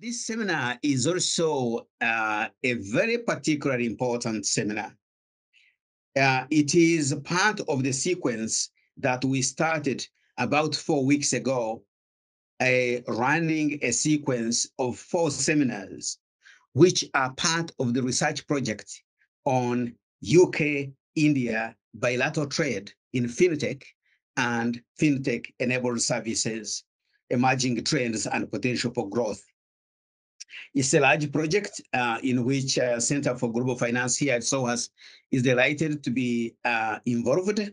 This seminar is also a very particularly important seminar. It is part of the sequence that we started about 4 weeks ago, running a sequence of 4 seminars, which are part of the research project on UK-India bilateral trade in FinTech and FinTech-enabled services, emerging trends and potential for growth. It's a large project in which Center for Global Finance here at SOAS is delighted to be involved.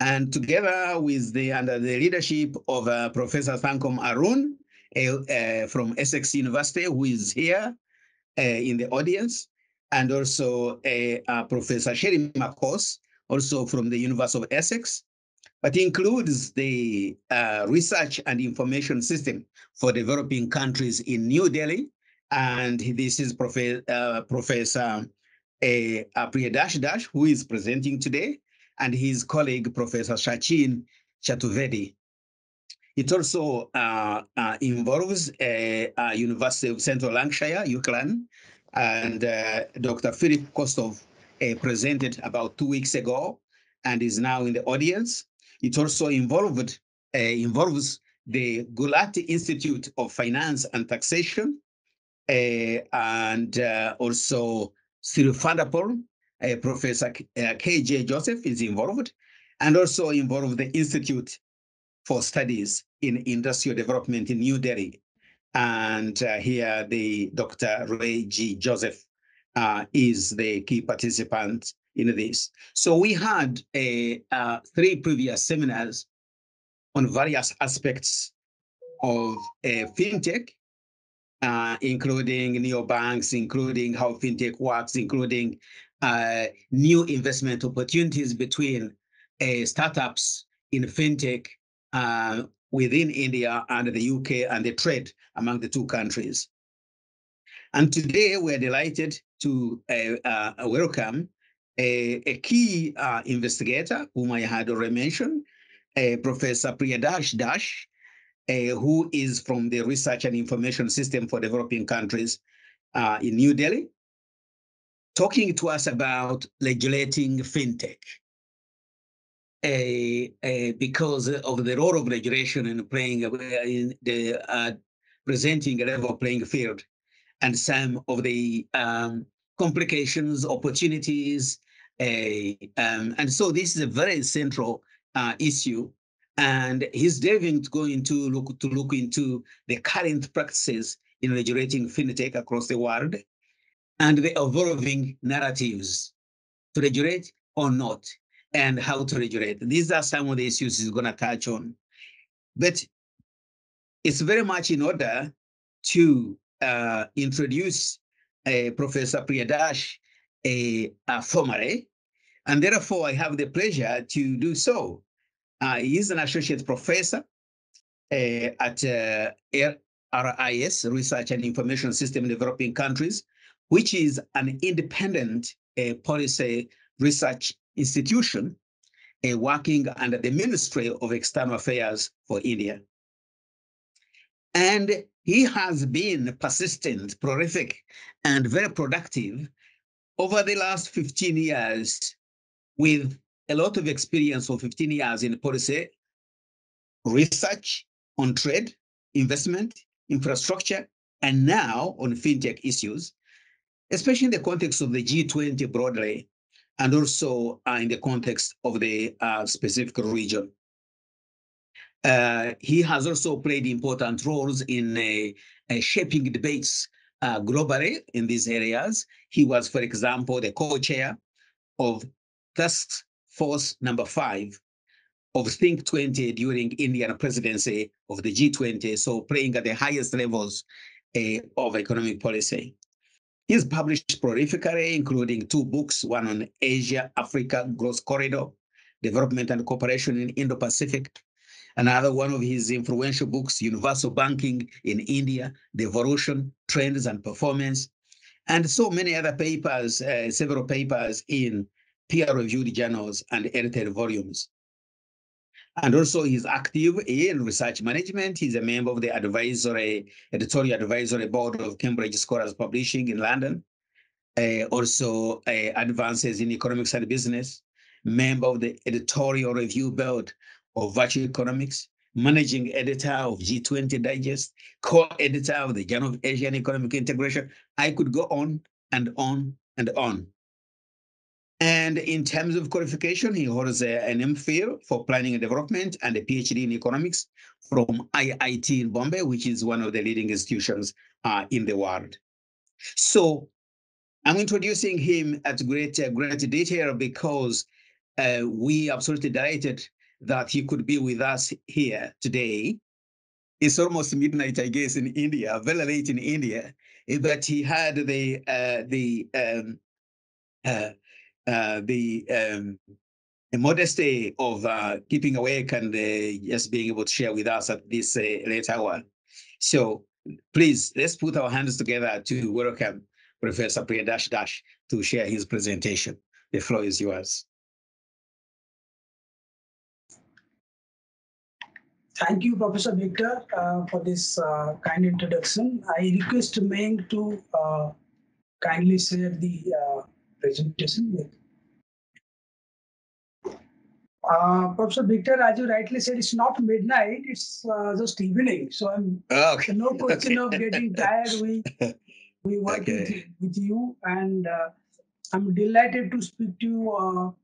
And together with under the leadership of Professor Thankom Arun from Essex University, who is here in the audience, and also Professor Sherin Macos, also from the University of Essex, but includes the Research and Information System for Developing Countries in New Delhi. And this is Professor Priyadarshi Dash, who is presenting today, and his colleague, Professor Shachin Chaturvedi. It also involves University of Central Lancashire, UCLan, and Dr. Philip Kostov presented about 2 weeks ago and is now in the audience. It also involves the Gulati Institute of Finance and Taxation, and also Vandapol. Professor KJ Joseph is involved, and also involved the Institute for Studies in Industrial Development in New Delhi. And here the Dr. Ray G. Joseph is the key participant in this. So we had 3 previous seminars on various aspects of FinTech, including neobanks, including how FinTech works, including new investment opportunities between startups in FinTech within India and the UK, and the trade among the 2 countries. And today we're delighted to welcome a key investigator whom I had already mentioned, Professor Priyadarshi Dash, who is from the Research and Information System for Developing Countries in New Delhi, talking to us about regulating FinTech, because of the role of regulation in playing in the presenting a level playing field, and some of the complications, opportunities, and so this is a very central issue. And he's diving to go into look into the current practices in regulating FinTech across the world, and the evolving narratives to regulate or not, and how to regulate. These are some of the issues he's going to touch on. But it's very much in order to introduce Professor Priyadarshi formally, and therefore I have the pleasure to do so. He is an associate professor at RIS, Research and Information System in Developing Countries, which is an independent policy research institution working under the Ministry of External Affairs for India. And he has been persistent, prolific, and very productive over the last 15 years, with a lot of experience for 15 years in policy research on trade, investment, infrastructure, and now on FinTech issues, especially in the context of the G20 broadly, and also in the context of the specific region. He has also played important roles in shaping debates globally in these areas. He was, for example, the co-chair of Task Force number 5 of Think 20 during Indian presidency of the G20, so playing at the highest levels of economic policy. He's published prolifically, including 2 books, one on Asia-Africa Growth Corridor, Development and Cooperation in Indo-Pacific. Another one of his influential books, Universal Banking in India, The Evolution, Trends and Performance, and so many other papers, several papers in peer-reviewed journals and edited volumes. And also he's active in research management. He's a member of the editorial advisory board of Cambridge Scholars Publishing in London. Also advances in economics and business, member of the editorial review board of Virtue Economics, managing editor of G20 Digest, co-editor of the Journal of Asian Economic Integration. I could go on and on and on. And in terms of qualification, he holds an MPhil for planning and development and a PhD in economics from IIT in Bombay, which is one of the leading institutions in the world. So I'm introducing him at great detail because we are absolutely delighted that he could be with us here today. It's almost midnight, I guess, in India, very late in India, but he had the modesty of keeping awake and just being able to share with us at this late hour. So please, let's put our hands together to welcome Professor Priyadarshi Dash to share his presentation. The floor is yours. Thank you, Professor Victor, for this kind introduction. I request Meng to kindly share the presentation with. Professor Victor, as you rightly said, it's not midnight, it's just evening. So I'm no question of getting tired. We work with you, and I'm delighted to speak to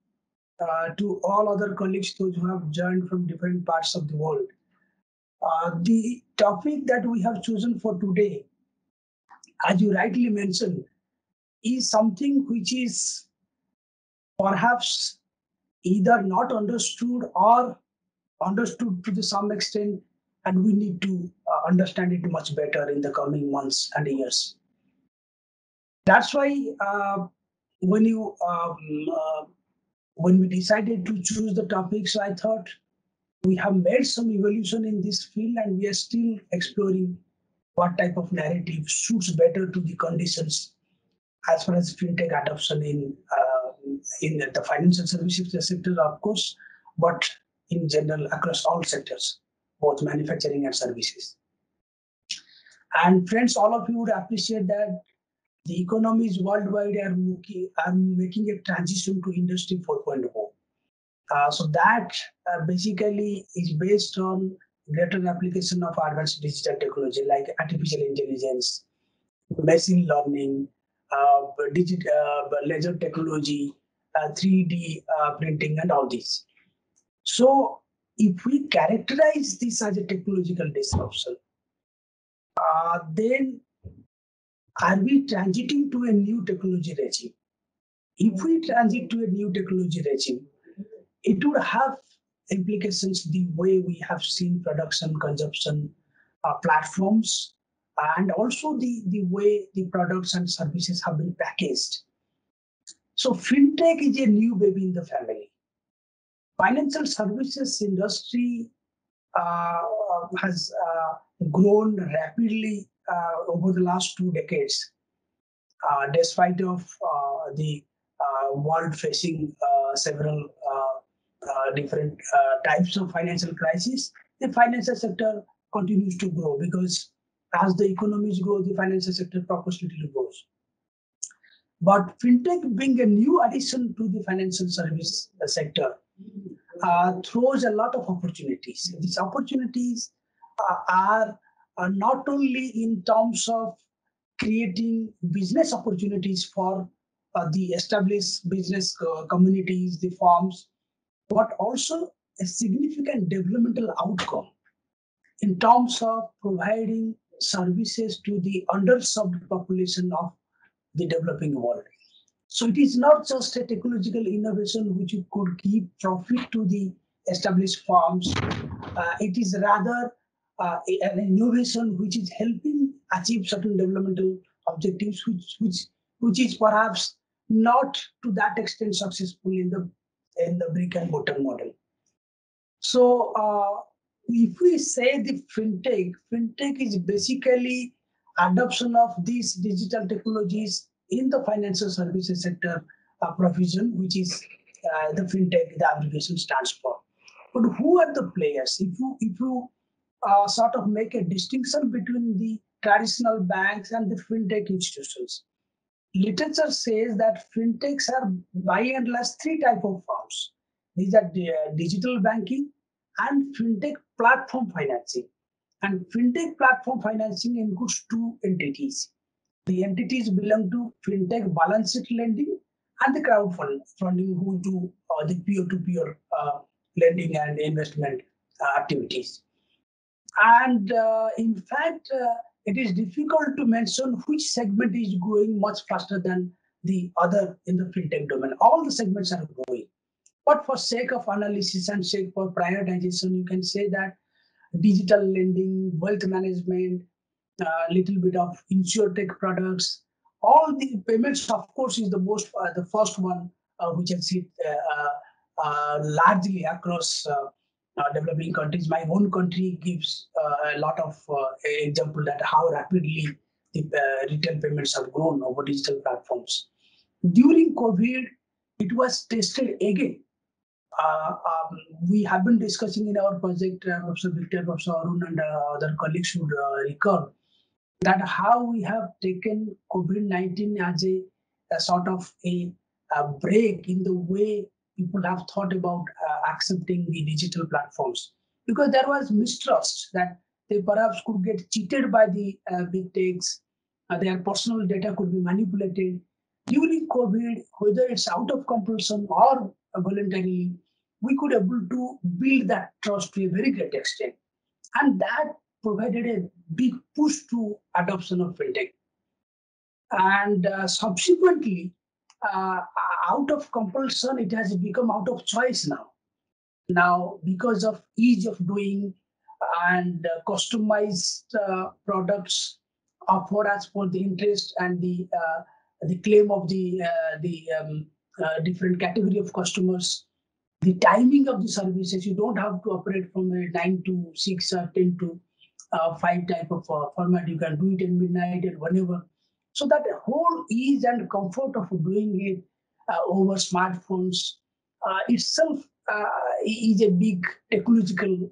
all other colleagues, those who have joined from different parts of the world. The topic that we have chosen for today, as you rightly mentioned, is something which is perhaps either not understood or understood to some extent, and we need to understand it much better in the coming months and years. That's why when we decided to choose the topic, so I thought we have made some evolution in this field, and we are still exploring what type of narrative suits better to the conditions as far as fintech adoption in the financial services sector, of course, but in general across all sectors, both manufacturing and services. And friends, all of you would appreciate that the economies worldwide are making a transition to Industry 4.0. So that basically is based on greater application of advanced digital technology like artificial intelligence, machine learning, laser technology, 3D printing, and all these. So if we characterize this as a technological disruption, then are we transiting to a new technology regime? If we transit to a new technology regime, it would have implications the way we have seen production, consumption platforms, and also the way the products and services have been packaged. So fintech is a new baby in the family. Financial services industry has grown rapidly over the last 2 decades, despite of the world facing several different types of financial crises, the financial sector continues to grow because as the economies grow, the financial sector proportionately grows. But fintech, being a new addition to the financial service sector, throws a lot of opportunities. These opportunities are not only in terms of creating business opportunities for the established business communities, the firms, but also a significant developmental outcome in terms of providing services to the underserved population of the developing world. So it is not just a technological innovation which could give profit to the established firms. It is rather an innovation which is helping achieve certain developmental objectives, which is perhaps not to that extent successful in the brick and mortar model. So if we say the fintech is basically adoption of these digital technologies in the financial services sector provision, which is the fintech, the abbreviation stands for. But who are the players? If you sort of make a distinction between the traditional banks and the fintech institutions, literature says that fintechs are by and large three types of firms. These are digital banking and fintech platform financing. And fintech platform financing includes two entities. The entities belong to fintech balance sheet lending and the crowdfunding, who do the peer-to-peer lending and investment activities. And in fact, it is difficult to mention which segment is growing much faster than the other in the fintech domain. All the segments are growing. But for sake of analysis and sake for prioritization, you can say that digital lending, wealth management, little bit of insurtech products, all the payments, of course, is the most the first one which has hit largely across developing countries. My own country gives a lot of example that how rapidly the retail payments have grown over digital platforms. During COVID, it was tested again. We have been discussing in our project, Professor Victor, Professor Arun, and other colleagues should recall that how we have taken COVID-19 as a sort of a break in the way people have thought about accepting the digital platforms, because there was mistrust that they perhaps could get cheated by the big techs, their personal data could be manipulated. During COVID, whether it's out of compulsion or voluntarily, we could able to build that trust to a very great extent. And that provided a big push to adoption of fintech. And subsequently, out of compulsion, it has become out of choice now. Now, because of ease of doing and customized products offered as for the interest and the claim of the different category of customers, the timing of the services, you don't have to operate from a 9 to 6 or 10 to 5 type of format. You can do it at midnight and whenever. So that the whole ease and comfort of doing it over smartphones itself is a big technological,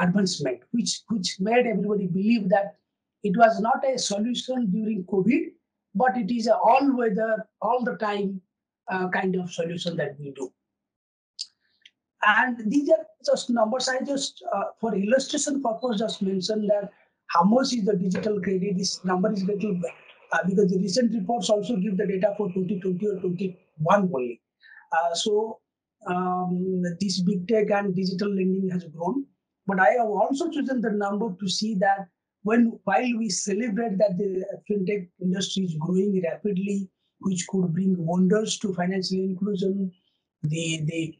advancement, which made everybody believe that it was not a solution during COVID, but it is an all-weather, all-the-time kind of solution that we do. And these are just numbers. I just, for illustration purpose, just mentioned that how much is the digital credit. This number is little because the recent reports also give the data for 2020 or 2021 only. This big tech and digital lending has grown. But I have also chosen the number to see that while we celebrate that the fintech industry is growing rapidly, which could bring wonders to financial inclusion, the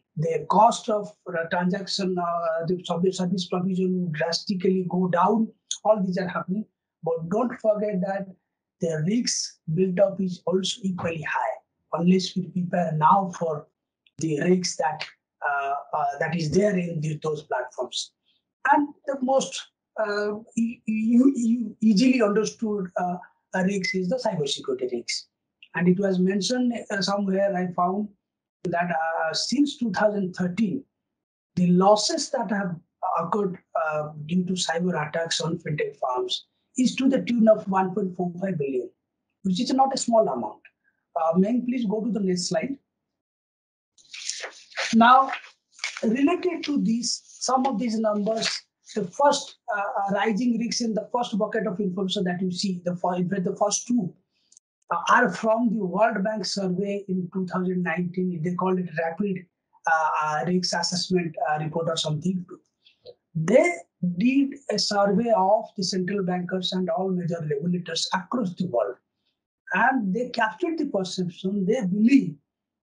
cost of transaction, the service provision drastically go down. All these are happening, but don't forget that the risks built up is also equally high, unless we prepare now for the risks that is there in those platforms. And the most easily understood risk is the cybersecurity risk. And it was mentioned somewhere I found that since 2013, the losses that have occurred due to cyber attacks on fintech firms is to the tune of 1.45 billion, which is not a small amount. Meng, please go to the next slide. Now, related to these, some of these numbers, the first rising risks in the first bucket of information that you see, the first two, are from the World Bank survey in 2019. They called it Rapid Risk Assessment Report or something. They did a survey of the central bankers and all major regulators across the world. And they captured the perception. They believe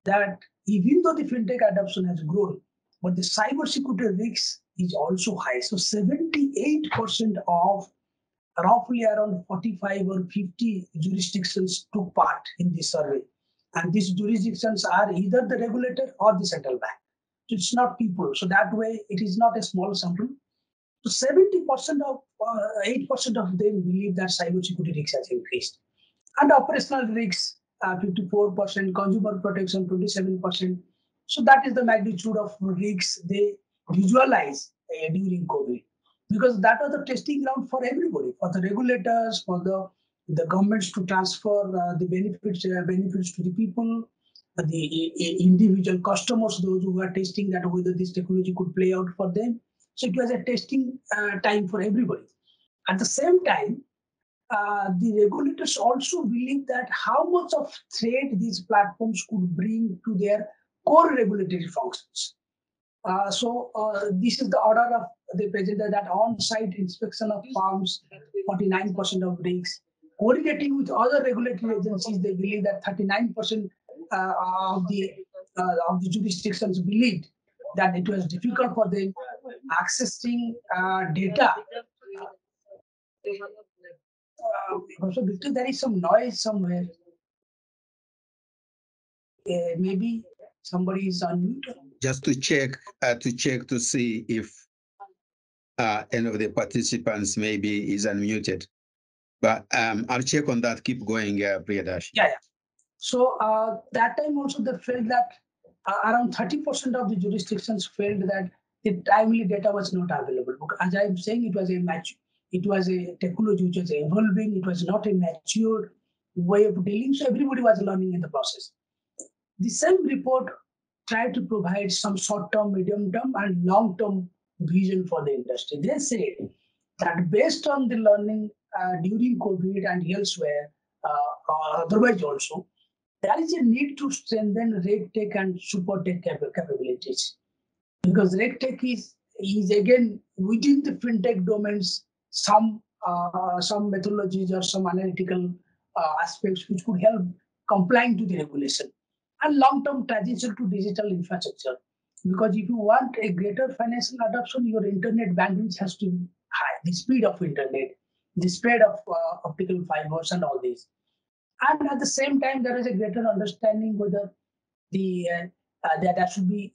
that even though the fintech adoption has grown, but the cybersecurity risk is also high. So 78% of roughly around 45 or 50 jurisdictions took part in this survey. And these jurisdictions are either the regulator or the central bank. So it's not people. So that way, it is not a small sample. So 70% of 8% of them believe that cybersecurity risk has increased. And operational risks, 54%, consumer protection, 27%. So that is the magnitude of risks they visualize during COVID, because that was the testing ground for everybody, for the regulators, for the governments to transfer the benefits to the people, the individual customers, those who are testing that whether this technology could play out for them. So it was a testing time for everybody. At the same time, the regulators also believe that how much of threat these platforms could bring to their core regulatory functions. So this is the order of the president that on-site inspection of farms, 49% of risks. Coordinating with other regulatory agencies, they believe that 39% of the jurisdictions believed that it was difficult for them accessing data. So Victor, there is some noise somewhere. Maybe somebody is on mute. Just to check to see if any of the participants maybe is unmuted. But I'll check on that. Keep going, Priyadarshi. Yeah. So that time also they felt that around 30% of the jurisdictions felt that the timely data was not available. Because as I'm saying, it was a technology which was evolving. It was not a mature way of dealing. So everybody was learning in the process. The same report tried to provide some short-term, medium-term, and long-term vision for the industry. They said that based on the learning during COVID and elsewhere, otherwise also, there is a need to strengthen RegTech and SuperTech capabilities, because RegTech is again within the FinTech domains some methodologies or some analytical aspects which could help complying to the regulation, and long-term transition to digital infrastructure. Because if you want a greater financial adoption, your internet bandwidth has to be high, the speed of internet, the spread of optical fibers and all this. And at the same time, there is a greater understanding whether there should be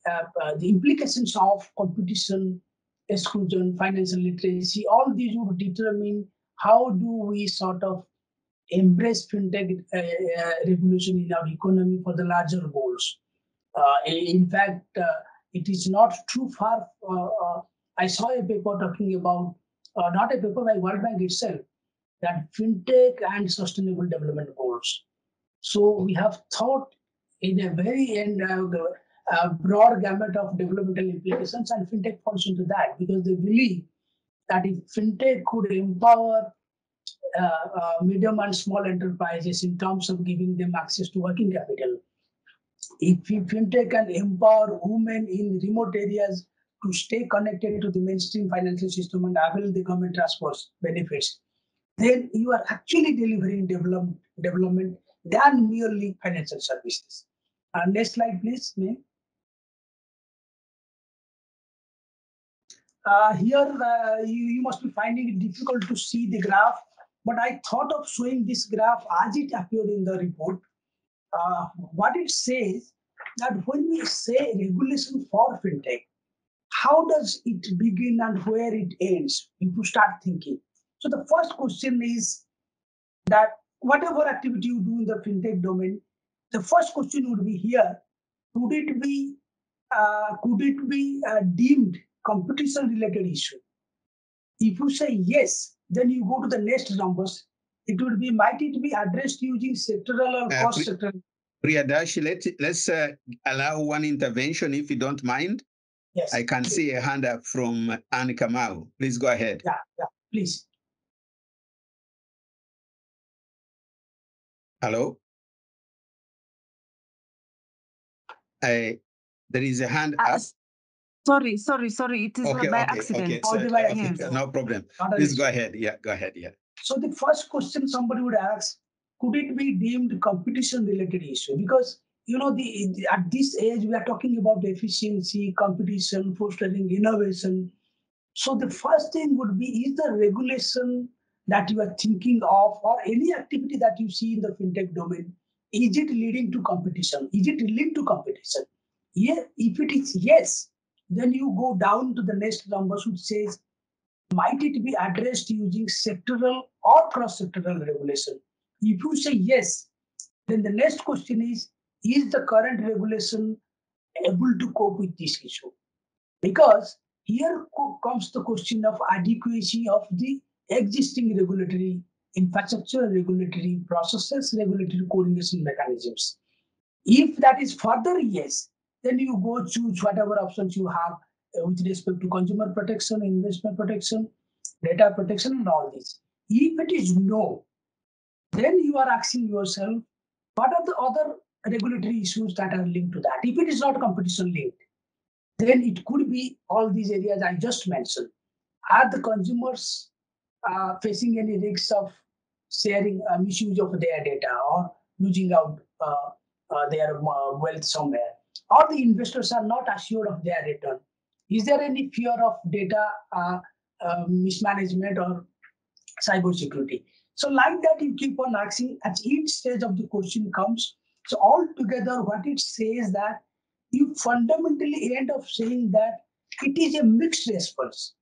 the implications of competition, exclusion, financial literacy. All these would determine how do we sort of embrace FinTech revolution in our economy for the larger goals. In fact, it is not too far. I saw a paper talking about, not a paper by World Bank itself, that FinTech and sustainable development goals. So we have thought in a very broad gamut of developmental implications, and FinTech falls into that, because they believe that if FinTech could empower medium and small enterprises in terms of giving them access to working capital, if FinTech can empower women in remote areas to stay connected to the mainstream financial system and avail the government transfers benefits, then you are actually delivering development than merely financial services. Next slide, please, ma'am. Here, you must be finding it difficult to see the graph, but I thought of showing this graph as it appeared in the report. What it says, that when we say regulation for FinTech, how does it begin and where it ends, if you start thinking? So the first question is that whatever activity you do in the FinTech domain, the first question would be here, could it be deemed competition-related issue? If you say yes, then you go to the next numbers. It would be, might it be addressed using sectoral or cross-sectoral? Priyadarshi, let's allow one intervention if you don't mind. Yes. I can see a hand up from Anne Kamau. Please go ahead. Yeah, please. Hello? There is a hand up. Sorry. It is by accident. Okay. No problem. Please go ahead. Yeah. So the first question somebody would ask, could it be deemed competition-related issue? Because, you know, at this age, we are talking about efficiency, competition, fostering innovation. So the first thing would be, is the regulation that you are thinking of, or any activity that you see in the FinTech domain, is it leading to competition? Is it linked to competition? Yeah, if it is yes, then you go down to the next numbers which says, might it be addressed using sectoral or cross-sectoral regulation? If you say yes, then the next question is the current regulation able to cope with this issue. Because here comes the question of adequacy of the existing regulatory infrastructure, regulatory processes, regulatory coordination mechanisms. If that is further yes, then you go choose whatever options you have with respect to consumer protection, investment protection, data protection, and all this. If it is no, then you are asking yourself, what are the other regulatory issues that are linked to that? If it is not competition linked, then it could be all these areas I just mentioned. Are the consumers facing any risks of sharing misuse of their data or losing out their wealth somewhere? Or the investors are not assured of their return? Is there any fear of data mismanagement or cybersecurity? So like that, you keep on asking at each stage of the question comes. So altogether, what it says that you fundamentally end up saying that it is a mixed response.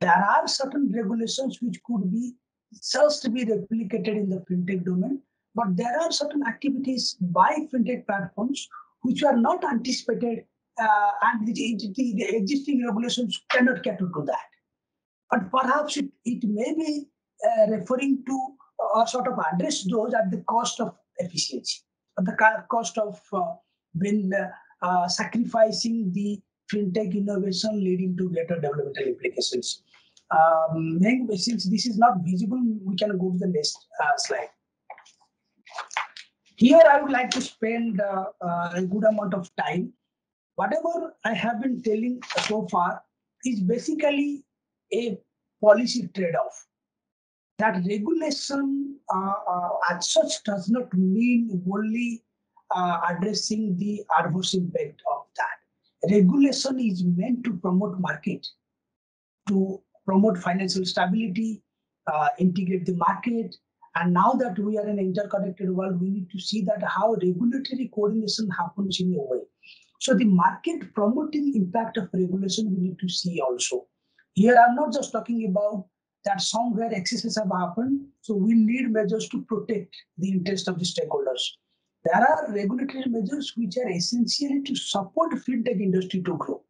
There are certain regulations which could be just to be replicated in the fintech domain, but there are certain activities by fintech platforms which are not anticipated and the existing regulations cannot cater to that. But perhaps it may be referring to or sort of address those at the cost of efficiency, at the cost of sacrificing the fintech innovation leading to greater developmental implications. Since this is not visible, we can go to the next slide. Here I would like to spend a good amount of time. Whatever I have been telling so far is basically a policy trade-off. That regulation as such does not mean only addressing the adverse impact of that. Regulation is meant to promote market, to promote financial stability, integrate the market. And now that we are in an interconnected world, we need to see that how regulatory coordination happens in a way. So the market promoting impact of regulation, we need to see also. Here, I'm not just talking about that somewhere excesses have happened, so we need measures to protect the interest of the stakeholders. There are regulatory measures which are essential to support fintech industry to grow.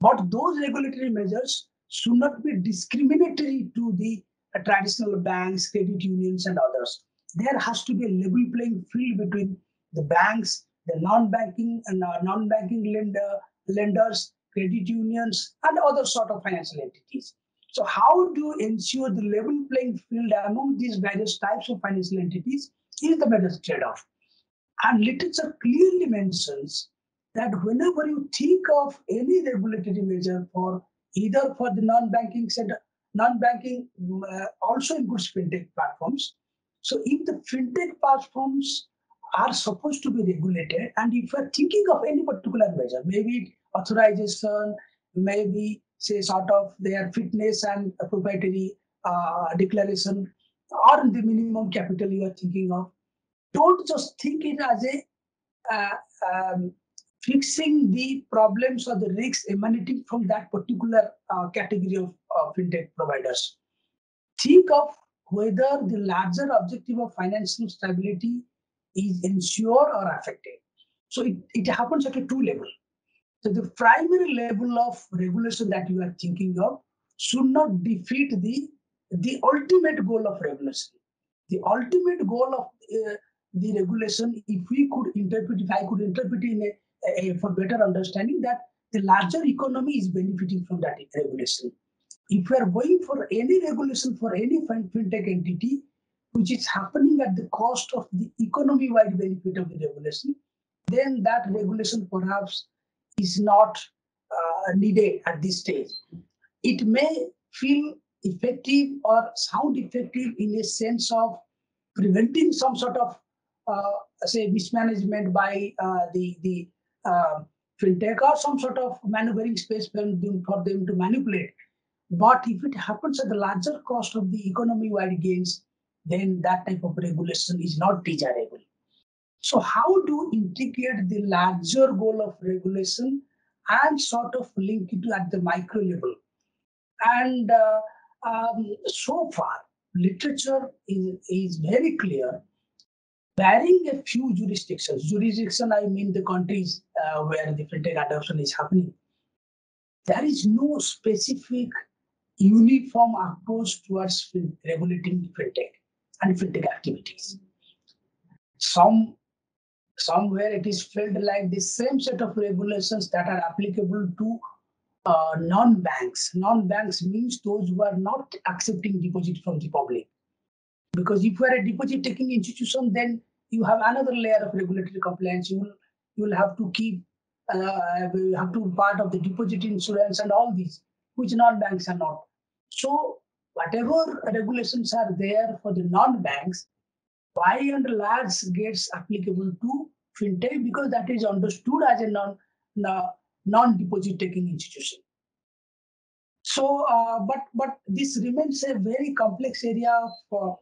But those regulatory measures should not be discriminatory to the traditional banks, credit unions, and others. There has to be a level playing field between the banks, the non-banking and non-banking lenders, credit unions, and other sort of financial entities. So how do you ensure the level playing field among these various types of financial entities is the better trade-off. And literature clearly mentions that whenever you think of any regulatory measure for either for the non-banking sector, non-banking also includes fintech platforms. So if the fintech platforms are supposed to be regulated, and if you are thinking of any particular measure, maybe authorization, maybe say sort of their fitness and proprietary declaration, or the minimum capital you are thinking of, don't just think it as a fixing the problems or the risks emanating from that particular category of fintech providers. Think of whether the larger objective of financial stability is ensured or affected. So it happens at a two level. So the primary level of regulation that you are thinking of should not defeat the ultimate goal of regulation. The ultimate goal of the regulation, if we could interpret, if I could interpret in a for better understanding, that the larger economy is benefiting from that regulation. If we are going for any regulation for any fintech entity, which is happening at the cost of the economy-wide benefit of the regulation, then that regulation perhaps is not needed at this stage. It may feel effective or sound effective in a sense of preventing some sort of, say, mismanagement by the fintech or some sort of maneuvering space for them to manipulate. But if it happens at the larger cost of the economy-wide gains, then that type of regulation is not desirable. So how to integrate the larger goal of regulation and sort of link it at the micro level? And so far, literature is very clear barring a few jurisdictions, I mean the countries where the FinTech adoption is happening, there is no specific uniform approach towards regulating FinTech and FinTech activities. Somewhere it is felt like the same set of regulations that are applicable to non-banks. Non-banks means those who are not accepting deposit from the public. Because if you are a deposit-taking institution, then you have another layer of regulatory compliance. You will have to keep part of the deposit insurance and all these, which non-banks are not. So whatever regulations are there for the non-banks, by and large gets applicable to FinTech because that is understood as a non-deposit taking institution. So, but this remains a very complex area for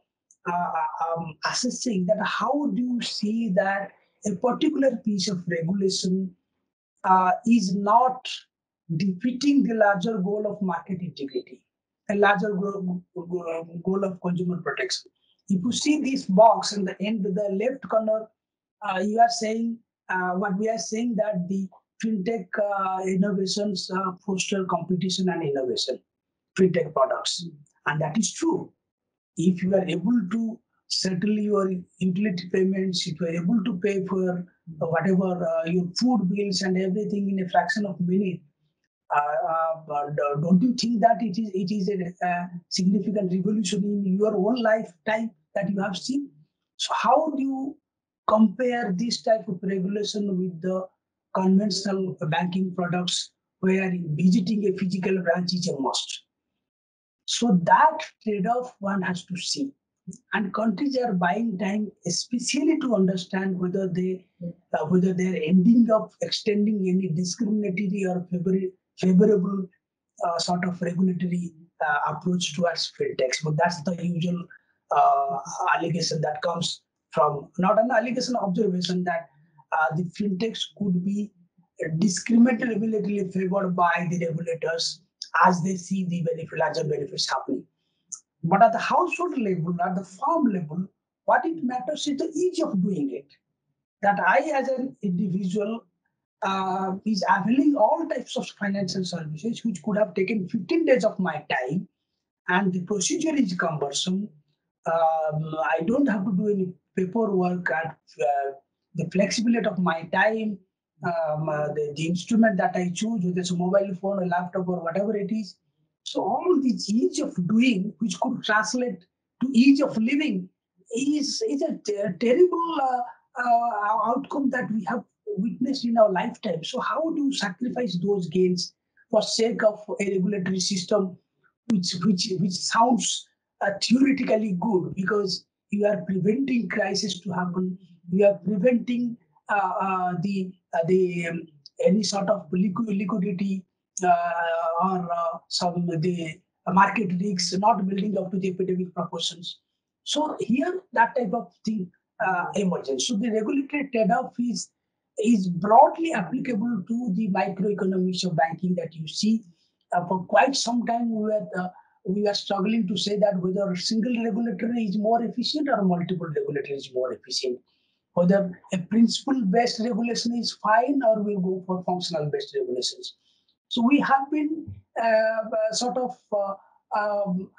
assessing that how do you see that a particular piece of regulation is not defeating the larger goal of market integrity, a larger goal of consumer protection. If you see this box in the end, the left corner, you are saying what we are saying that the FinTech innovations foster competition and innovation, FinTech products. And that is true. If you are able to settle your utility payments, if you are able to pay for whatever your food bills and everything in a fraction of a minute, don't you think that it is a significant revolution in your own lifetime that you have seen? So how do you compare this type of regulation with the conventional banking products where visiting a physical branch is a must? So that trade-off one has to see. And countries are buying time, especially to understand whether they're ending up extending any discriminatory or favorable sort of regulatory approach towards FinTech. But that's the usual allegation that comes from, not an allegation, observation that the FinTechs could be discriminatorily favored by the regulators as they see the larger benefits happening. But at the household level, at the farm level, what it matters is the ease of doing it. That I, as an individual, is availing all types of financial services, which could have taken 15 days of my time, and the procedure is cumbersome. I don't have to do any paperwork, and the flexibility of my time, the instrument that I choose, whether it's a mobile phone, a laptop, or whatever it is. So all this ease of doing, which could translate to ease of living, is a terrible outcome that we have witnessed in our lifetime. So how do you sacrifice those gains for sake of a regulatory system which sounds theoretically good because you are preventing crisis to happen, you are preventing any sort of liquidity or the market risks not building up to the epidemic proportions. So here that type of thing emerges. So the regulatory trade-off is broadly applicable to the microeconomics of banking that you see. For quite some time we were struggling to say that whether a single regulator is more efficient or multiple regulators is more efficient. Whether a principle-based regulation is fine or we'll go for functional-based regulations. So we have been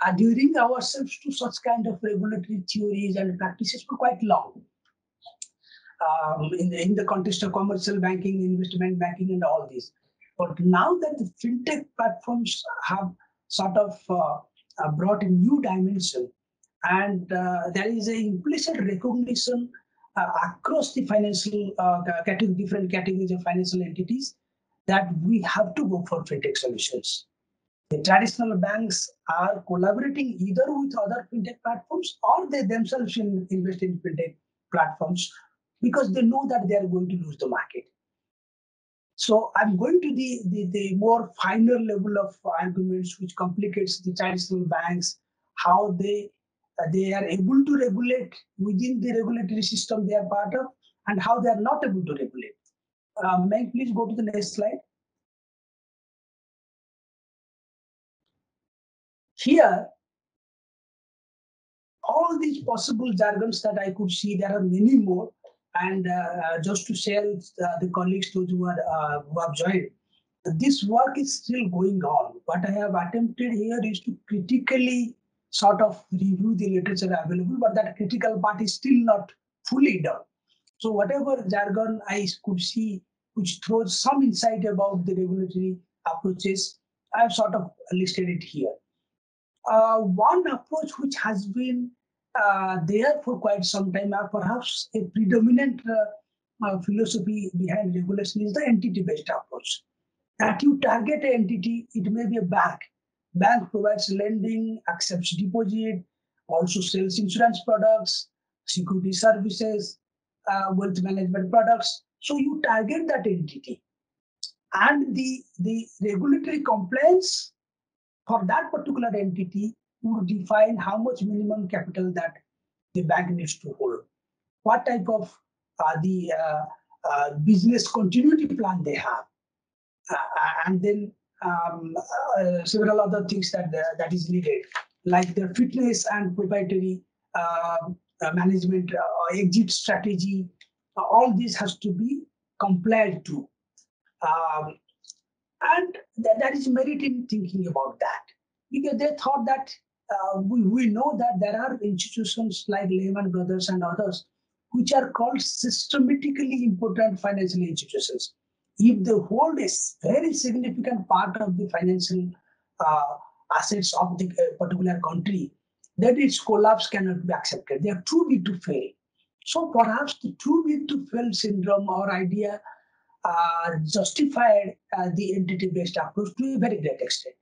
adhering ourselves to such kind of regulatory theories and practices for quite long in the context of commercial banking, investment banking, and all these. But now that the FinTech platforms have sort of brought a new dimension, and there is an implicit recognition across the financial different categories of financial entities that we have to go for FinTech solutions. The traditional banks are collaborating either with other FinTech platforms or they themselves invest in FinTech platforms because they know that they are going to lose the market. So I'm going to the more finer level of arguments which complicates the traditional banks, how they are able to regulate within the regulatory system they are part of and how they are not able to regulate. May I please go to the next slide? Here, all these possible jargons that I could see, there are many more. And just to share with the colleagues who have joined, this work is still going on. What I have attempted here is to critically sort of review the literature available, but that critical part is still not fully done. So whatever jargon I could see, which throws some insight about the regulatory approaches, I have sort of listed it here. One approach which has been there for quite some time, perhaps a predominant philosophy behind regulation, is the entity-based approach. That you target an entity, it may be a bank. Bank provides lending, accepts deposit, also sells insurance products, security services, wealth management products. So you target that entity. And the regulatory compliance for that particular entity would define how much minimum capital that the bank needs to hold, what type of business continuity plan they have, and then several other things that that is needed, like their fitness and proprietary management, exit strategy. All this has to be complied to, and that is merit in thinking about that, because they thought that we know that there are institutions like Lehman Brothers and others which are called systematically important financial institutions. If they hold a very significant part of the financial assets of the particular country, then its collapse cannot be accepted. They are too big to fail. So perhaps the too big to fail syndrome or idea justified the entity-based approach to a very great extent.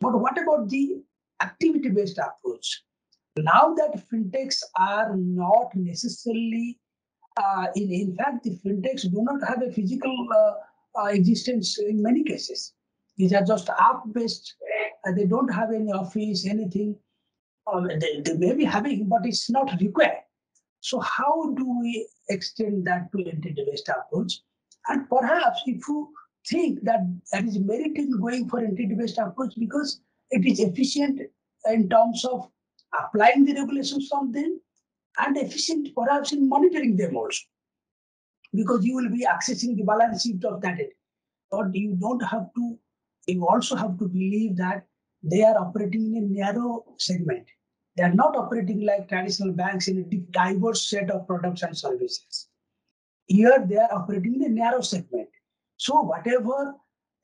But what about the activity-based approach? Now that fintechs are not necessarily in fact, the fintechs do not have a physical existence in many cases. These are just app-based. They don't have any office, anything. They may be having, but it's not required. So how do we extend that to entity-based approach? And perhaps if you think that there is merit in going for entity-based approach because it is efficient in terms of applying the regulations from them, and efficient perhaps in monitoring them also, because you will be accessing the balance sheet of that entity. But you don't have to, you also have to believe that they are operating in a narrow segment. They are not operating like traditional banks in a diverse set of products and services. Here they are operating in a narrow segment. So whatever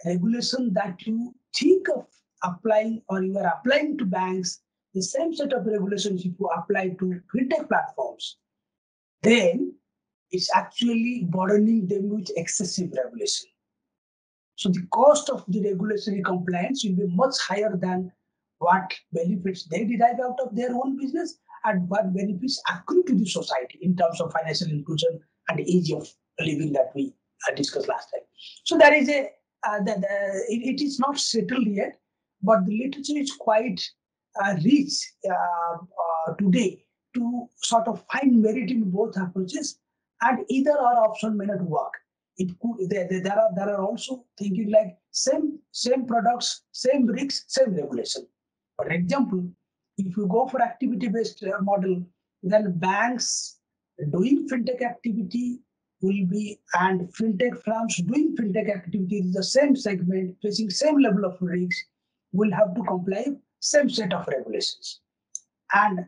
regulation that you think of applying, or you are applying to banks, the same set of regulations if you apply to fintech platforms, then it's actually burdening them with excessive regulation. So the cost of the regulatory compliance will be much higher than what benefits they derive out of their own business and what benefits accrue to the society in terms of financial inclusion and ease of living that we discussed last time. So there is a, it is not settled yet, but the literature is quite reach today to sort of find merit in both approaches, and either or option may not work. It could there are also thinking like same products, same risks, same regulation. For example, if you go for activity-based model, then banks doing fintech activity will be, and fintech firms doing fintech activity in the same segment, facing same level of risk, will have to comply same set of regulations, and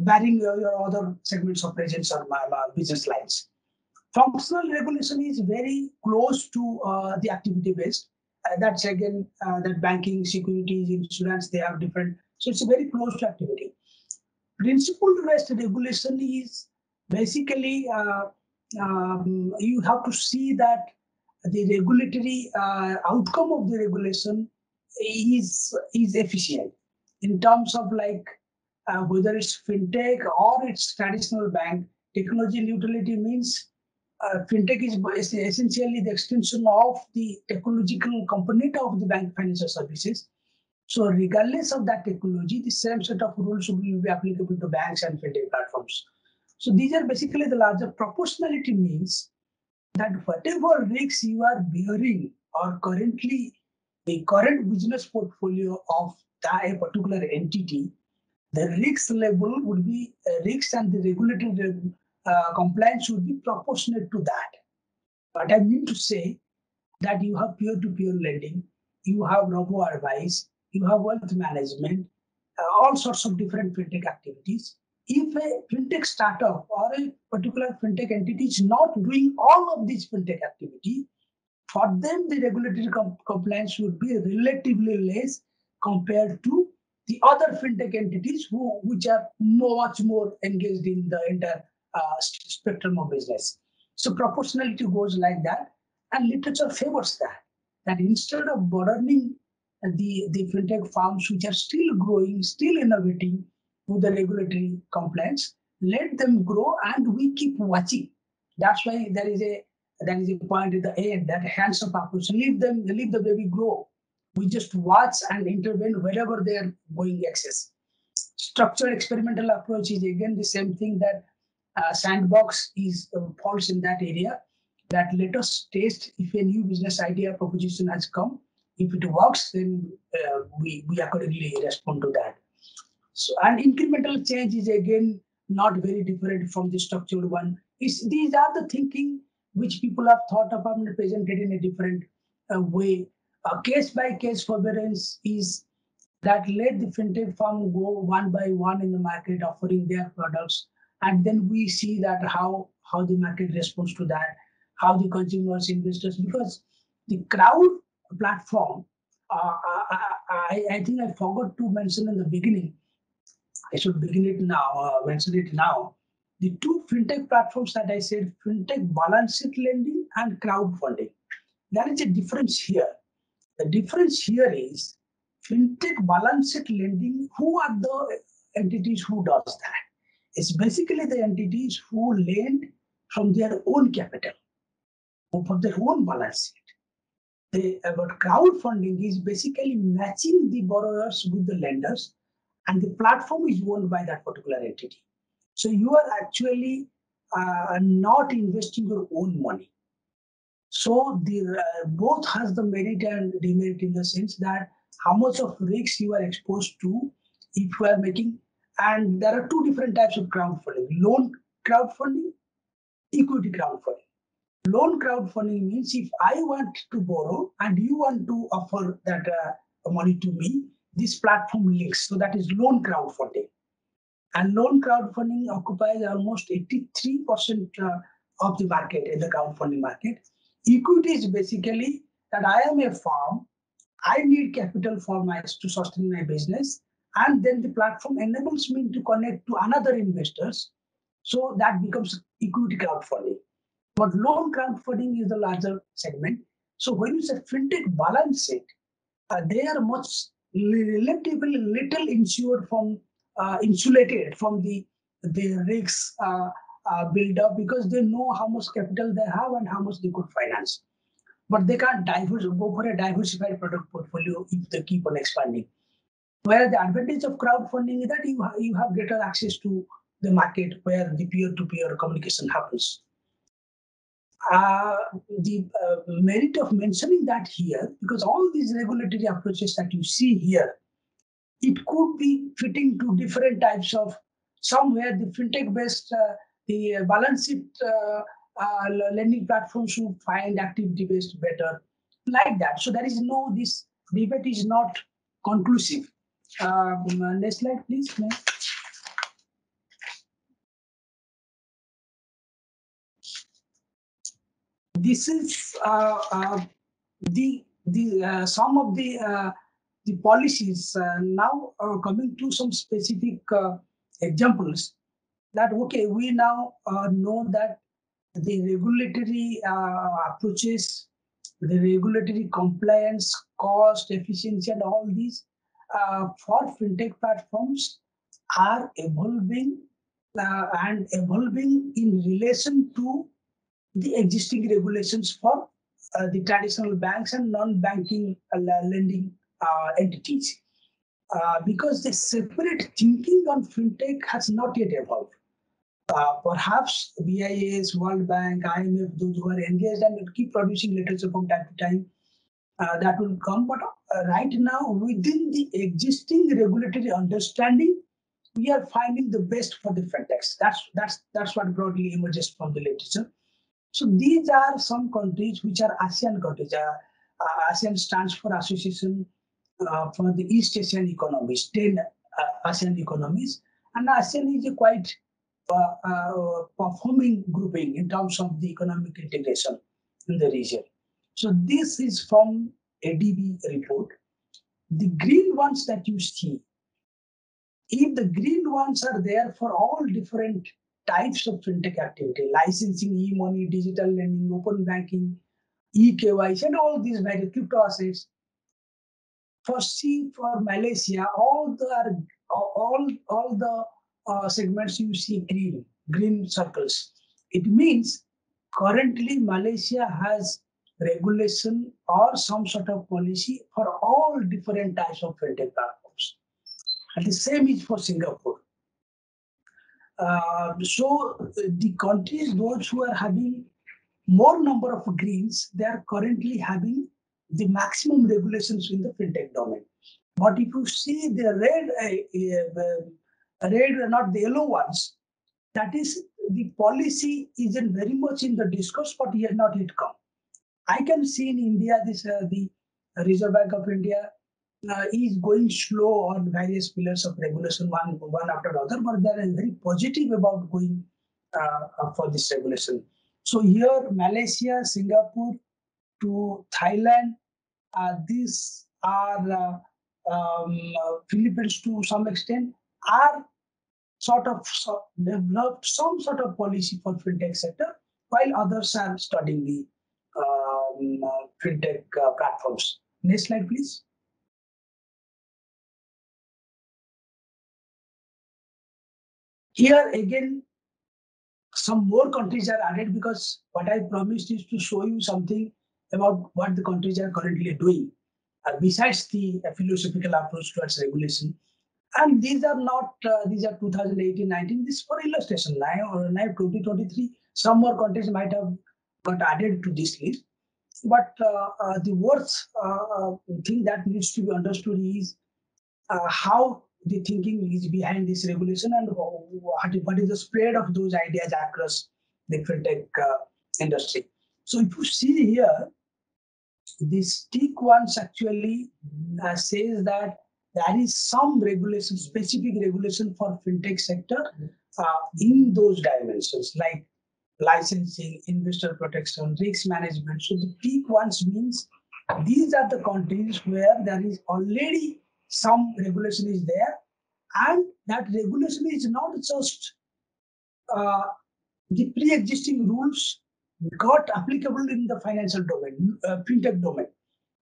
barring your other segments of presence or business lines. Functional regulation is very close to the activity-based. That's again, that banking, securities, insurance, they have different. So it's very close to activity. Principle-based regulation is basically, you have to see that the regulatory outcome of the regulation is efficient in terms of like whether it's fintech or it's traditional bank. Technology neutrality means fintech is essentially the extension of the technological component of the bank financial services. So regardless of that technology, the same set of rules will be applicable to banks and fintech platforms. So these are basically the larger proportionality means that whatever risks you are bearing or currently the current business portfolio of a particular entity, The risk level would be risk, and the regulatory compliance should be proportionate to that. But I mean to say that you have peer-to-peer lending, you have robo-advice, you have wealth management, all sorts of different fintech activities. If a fintech startup or a particular fintech entity is not doing all of these fintech activity, for them the regulatory compliance would be relatively less compared to the other fintech entities which are much more engaged in the entire spectrum of business. So proportionality goes like that, and literature favors that. That instead of burdening the fintech firms which are still growing, still innovating with the regulatory compliance, let them grow and we keep watching. That's why there is a point at the end that hands up approach. Leave the baby grow. We just watch and intervene wherever they are going excess. Structured experimental approach is again the same thing, that sandbox is false in that area. That let us test if a new business idea proposition has come. If it works, then we accordingly respond to that. So, and incremental change is again not very different from the structured one. These are the thinking which people have thought of and presented in a different way. Case by case forbearance is that let the fintech firm go one by one in the market offering their products, and then we see that how the market responds to that, how the consumers, investors, because the crowd platform, I think I forgot to mention in the beginning. I should begin it now. Mention it now. The two fintech platforms that I said, fintech balance sheet lending and crowdfunding. There is a difference here. The difference here is fintech balance sheet lending, who are the entities who does that? It's basically the entities who lend from their own capital, from their own balance sheet. But crowdfunding is basically matching the borrowers with the lenders, and the platform is owned by that particular entity. So you are actually not investing your own money. So both has the merit and demerit in the sense that how much of risks you are exposed to if you are making. And there are two different types of crowdfunding: loan crowdfunding, equity crowdfunding. Loan crowdfunding means if I want to borrow and you want to offer that money to me, this platform links. So that is loan crowdfunding. And loan crowdfunding occupies almost 83% of the market in the crowdfunding market. Equity is basically that I am a firm, I need capital for to sustain my business, and then the platform enables me to connect to another investors. So that becomes equity crowdfunding. But loan crowdfunding is the larger segment. So when you say fintech balance sheet, they are much relatively little insulated from the risks build up, because they know how much capital they have and how much they could finance. But they can't go for a diversified product portfolio if they keep on expanding. Whereas the advantage of crowdfunding is that you have greater access to the market where the peer-to-peer communication happens. The merit of mentioning that here, because all these regulatory approaches that you see here, it could be fitting to different types of, somewhere the fintech-based, the balance sheet lending platforms should find activity-based better, like that. So there is no, this debate is not conclusive. Next slide, please. This is the some of the policies. Now coming to some specific examples. That okay, we now know that the regulatory approaches, the regulatory compliance, cost, efficiency, and all these for fintech platforms are evolving and evolving in relation to the existing regulations for the traditional banks and non-banking lending entities, because the separate thinking on fintech has not yet evolved. Perhaps BIS, World Bank, IMF, those who are engaged and will keep producing literature from time to time, that will come. But right now, within the existing regulatory understanding, we are finding the best for the fintechs. That's what broadly emerges from the literature. So these are some countries which are ASEAN countries. ASEAN stands for Association for the East Asian Economies, 10 ASEAN economies. And ASEAN is a quite performing grouping in terms of the economic integration in the region. So this is from ADB report. The green ones that you see, if the green ones are there for all different types of fintech activity, licensing, e-money, digital lending, open banking, eKYC, and all these various crypto assets. For Malaysia, all the segments you see green circles. It means currently Malaysia has regulation or some sort of policy for all different types of fintech platforms. And the same is for Singapore. So the countries, those who are having more number of greens, they are currently having the maximum regulations in the fintech domain. But if you see the red, not the yellow ones, that is, the policy isn't very much in the discourse, but it has not yet come. I can see in India, the Reserve Bank of India is going slow on various pillars of regulation, one after the other, but they are very positive about going for this regulation. So here, Malaysia, Singapore to Thailand, these are Philippines to some extent, are sort of developed some sort of policy for fintech sector, while others are studying the fintech platforms. Next slide, please. Here again, some more countries are added because what I promised is to show you something about what the countries are currently doing, besides the philosophical approach towards regulation. And these are not, these are 2018-19, this is for illustration. Now, or now 2023, some more countries might have got added to this list. But the worst thing that needs to be understood is how the thinking is behind this regulation and what is the spread of those ideas across the fintech industry. So if you see here, this tick ones actually says that there is some regulation, specific regulation for fintech sector in those dimensions like licensing, investor protection, risk management. So the tick ones means these are the countries where there is already some regulation is there, and that regulation is not just the pre-existing rules got applicable in the financial domain, fintech domain.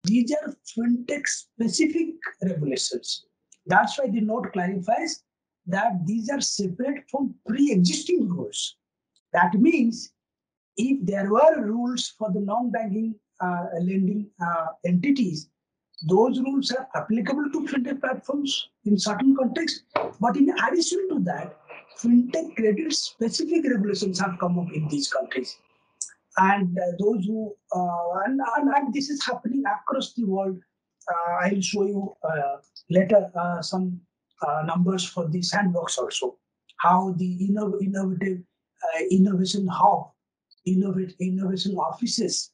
These are fintech-specific regulations. That's why the note clarifies that these are separate from pre-existing rules. That means if there were rules for the non-banking lending entities, those rules are applicable to fintech platforms in certain contexts, but in addition to that, fintech credit-specific regulations have come up in these countries. And those who and this is happening across the world. I'll show you later some numbers for the sandbox also. How the innovation hub, innovation offices,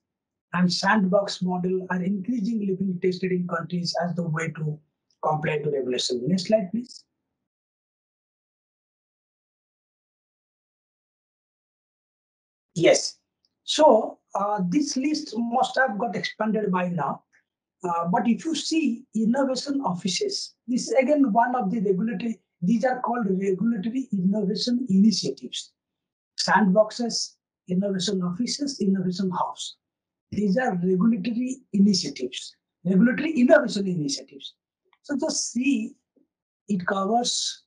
and sandbox model are increasingly being tested in countries as the way to comply to regulation. Next slide, please. Yes. So this list must have got expanded by now. But if you see innovation offices, this is again one of the regulatory, these are called regulatory innovation initiatives. Sandboxes, innovation offices, innovation hubs. These are regulatory initiatives, regulatory innovation initiatives. So just see, it covers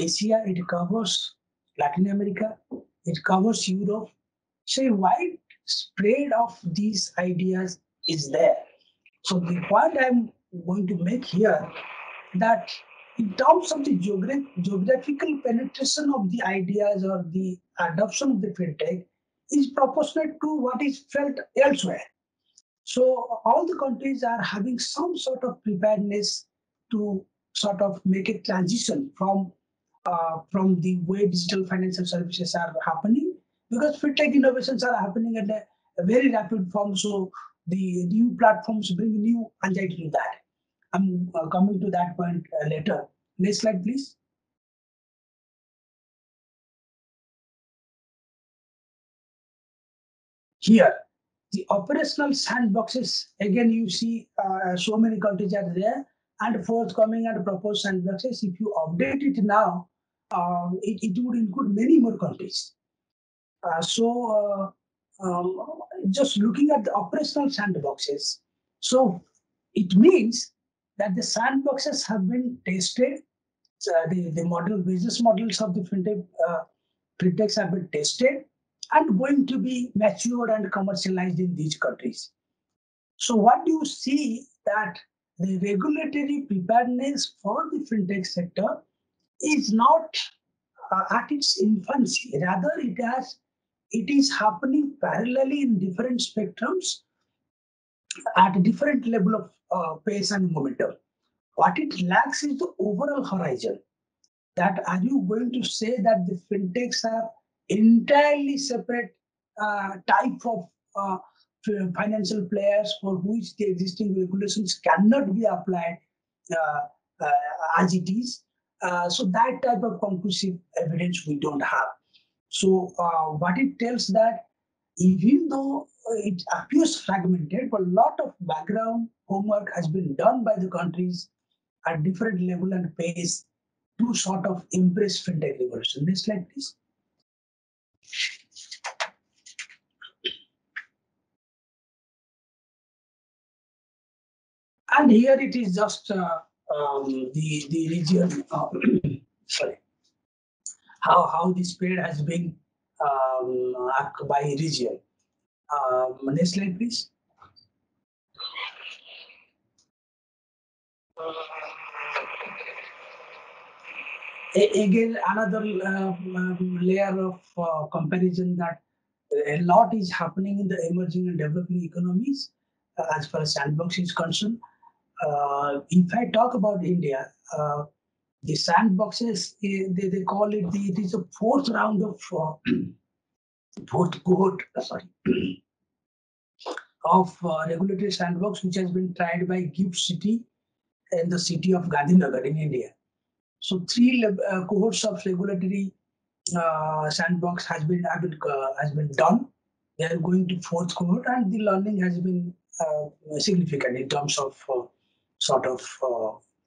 Asia, it covers Latin America, it covers Europe. So a wide spread of these ideas is there. So the point I'm going to make here that in terms of the geographical penetration of the ideas or the adoption of the fintech is proportionate to what is felt elsewhere. So all the countries are having some sort of preparedness to sort of make a transition from from the way digital financial services are happening, because FinTech innovations are happening at a very rapid form. So the new platforms bring new anxiety to that. I'm coming to that point later. Next slide, please. Here, the operational sandboxes, again, you see so many countries are there and forthcoming and proposed sandboxes. If you update it now, it would include many more countries. Just looking at the operational sandboxes, so it means that the sandboxes have been tested. The business models of the FinTechs have been tested and going to be matured and commercialized in these countries. So what you see that the regulatory preparedness for the FinTech sector is not at its infancy. Rather, it is happening parallelly in different spectrums at a different level of pace and momentum. What it lacks is the overall horizon. That are you going to say that the FinTechs are entirely separate type of financial players for which the existing regulations cannot be applied as it is. So that type of conclusive evidence we don't have. So what it tells that even though it appears fragmented, but a lot of background homework has been done by the countries at different level and pace to sort of embrace FinTech revolution. Next slide, please. And here it is just the region, sorry, how this period has been marked by region. Next slide, please. Again, another layer of comparison that a lot is happening in the emerging and developing economies as far as sandbox is concerned. If I talk about India, the sandboxes, they call it, it is a fourth round of, fourth cohort, sorry, of regulatory sandbox, which has been tried by GIFT City and the city of Gandhinagar in India. So three cohorts of regulatory sandbox has been done. They are going to fourth cohort, and the learning has been significant in terms of sort of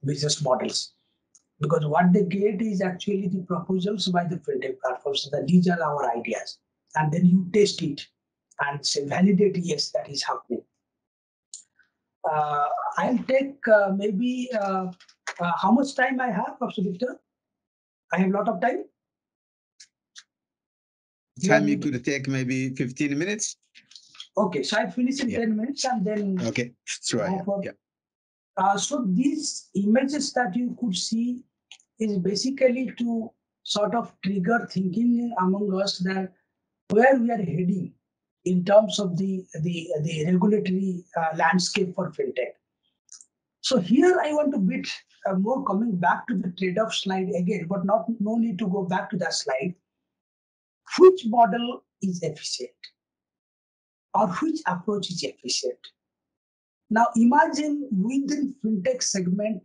business models, because what they get is actually the proposals by the FinTech platforms that these are our ideas, and then you test it and say validate, yes, that is happening. I'll take maybe. How much time I have, Professor Victor? I have a lot of time. Time you could take maybe 15 minutes. Okay, so I finish in 10 minutes and then. Okay, sure. Yeah. So these images that you could see is basically to sort of trigger thinking among us that where we are heading in terms of the regulatory landscape for FinTech. So here I want to bit more coming back to the trade-off slide again, but no need to go back to that slide. Which model is efficient, or which approach is efficient? Now imagine within FinTech segment,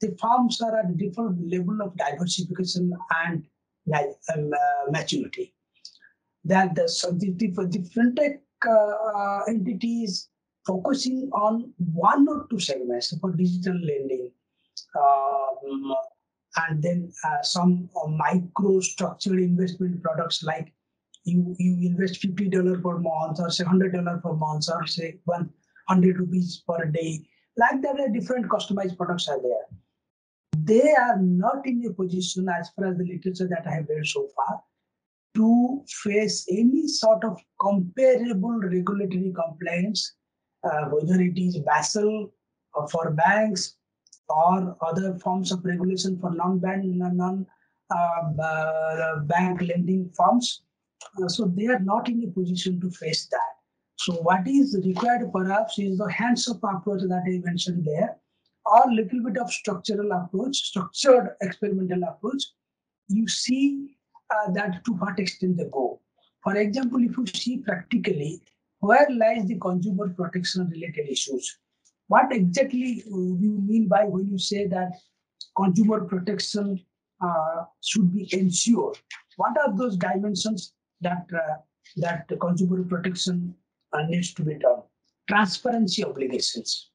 the firms are at a different level of diversification and maturity. That the FinTech entities focusing on one or two segments for digital lending, and then some micro structured investment products like you invest $50 per month, or say $100 per month, or say 100 rupees per day. Like that, different customized products are there. They are not in a position, as far as the literature that I have read so far, to face any sort of comparable regulatory compliance, whether it is Basel for banks or other forms of regulation for non-bank lending firms. So they are not in a position to face that. So what is required perhaps is the hands-up approach that I mentioned there, or a little bit of structured experimental approach you see that to what extent they go. For example, if you see practically, where lies the consumer protection related issues? What exactly do you mean by when you say that consumer protection should be ensured? What are those dimensions that the consumer protection needs to be done? Transparency obligations.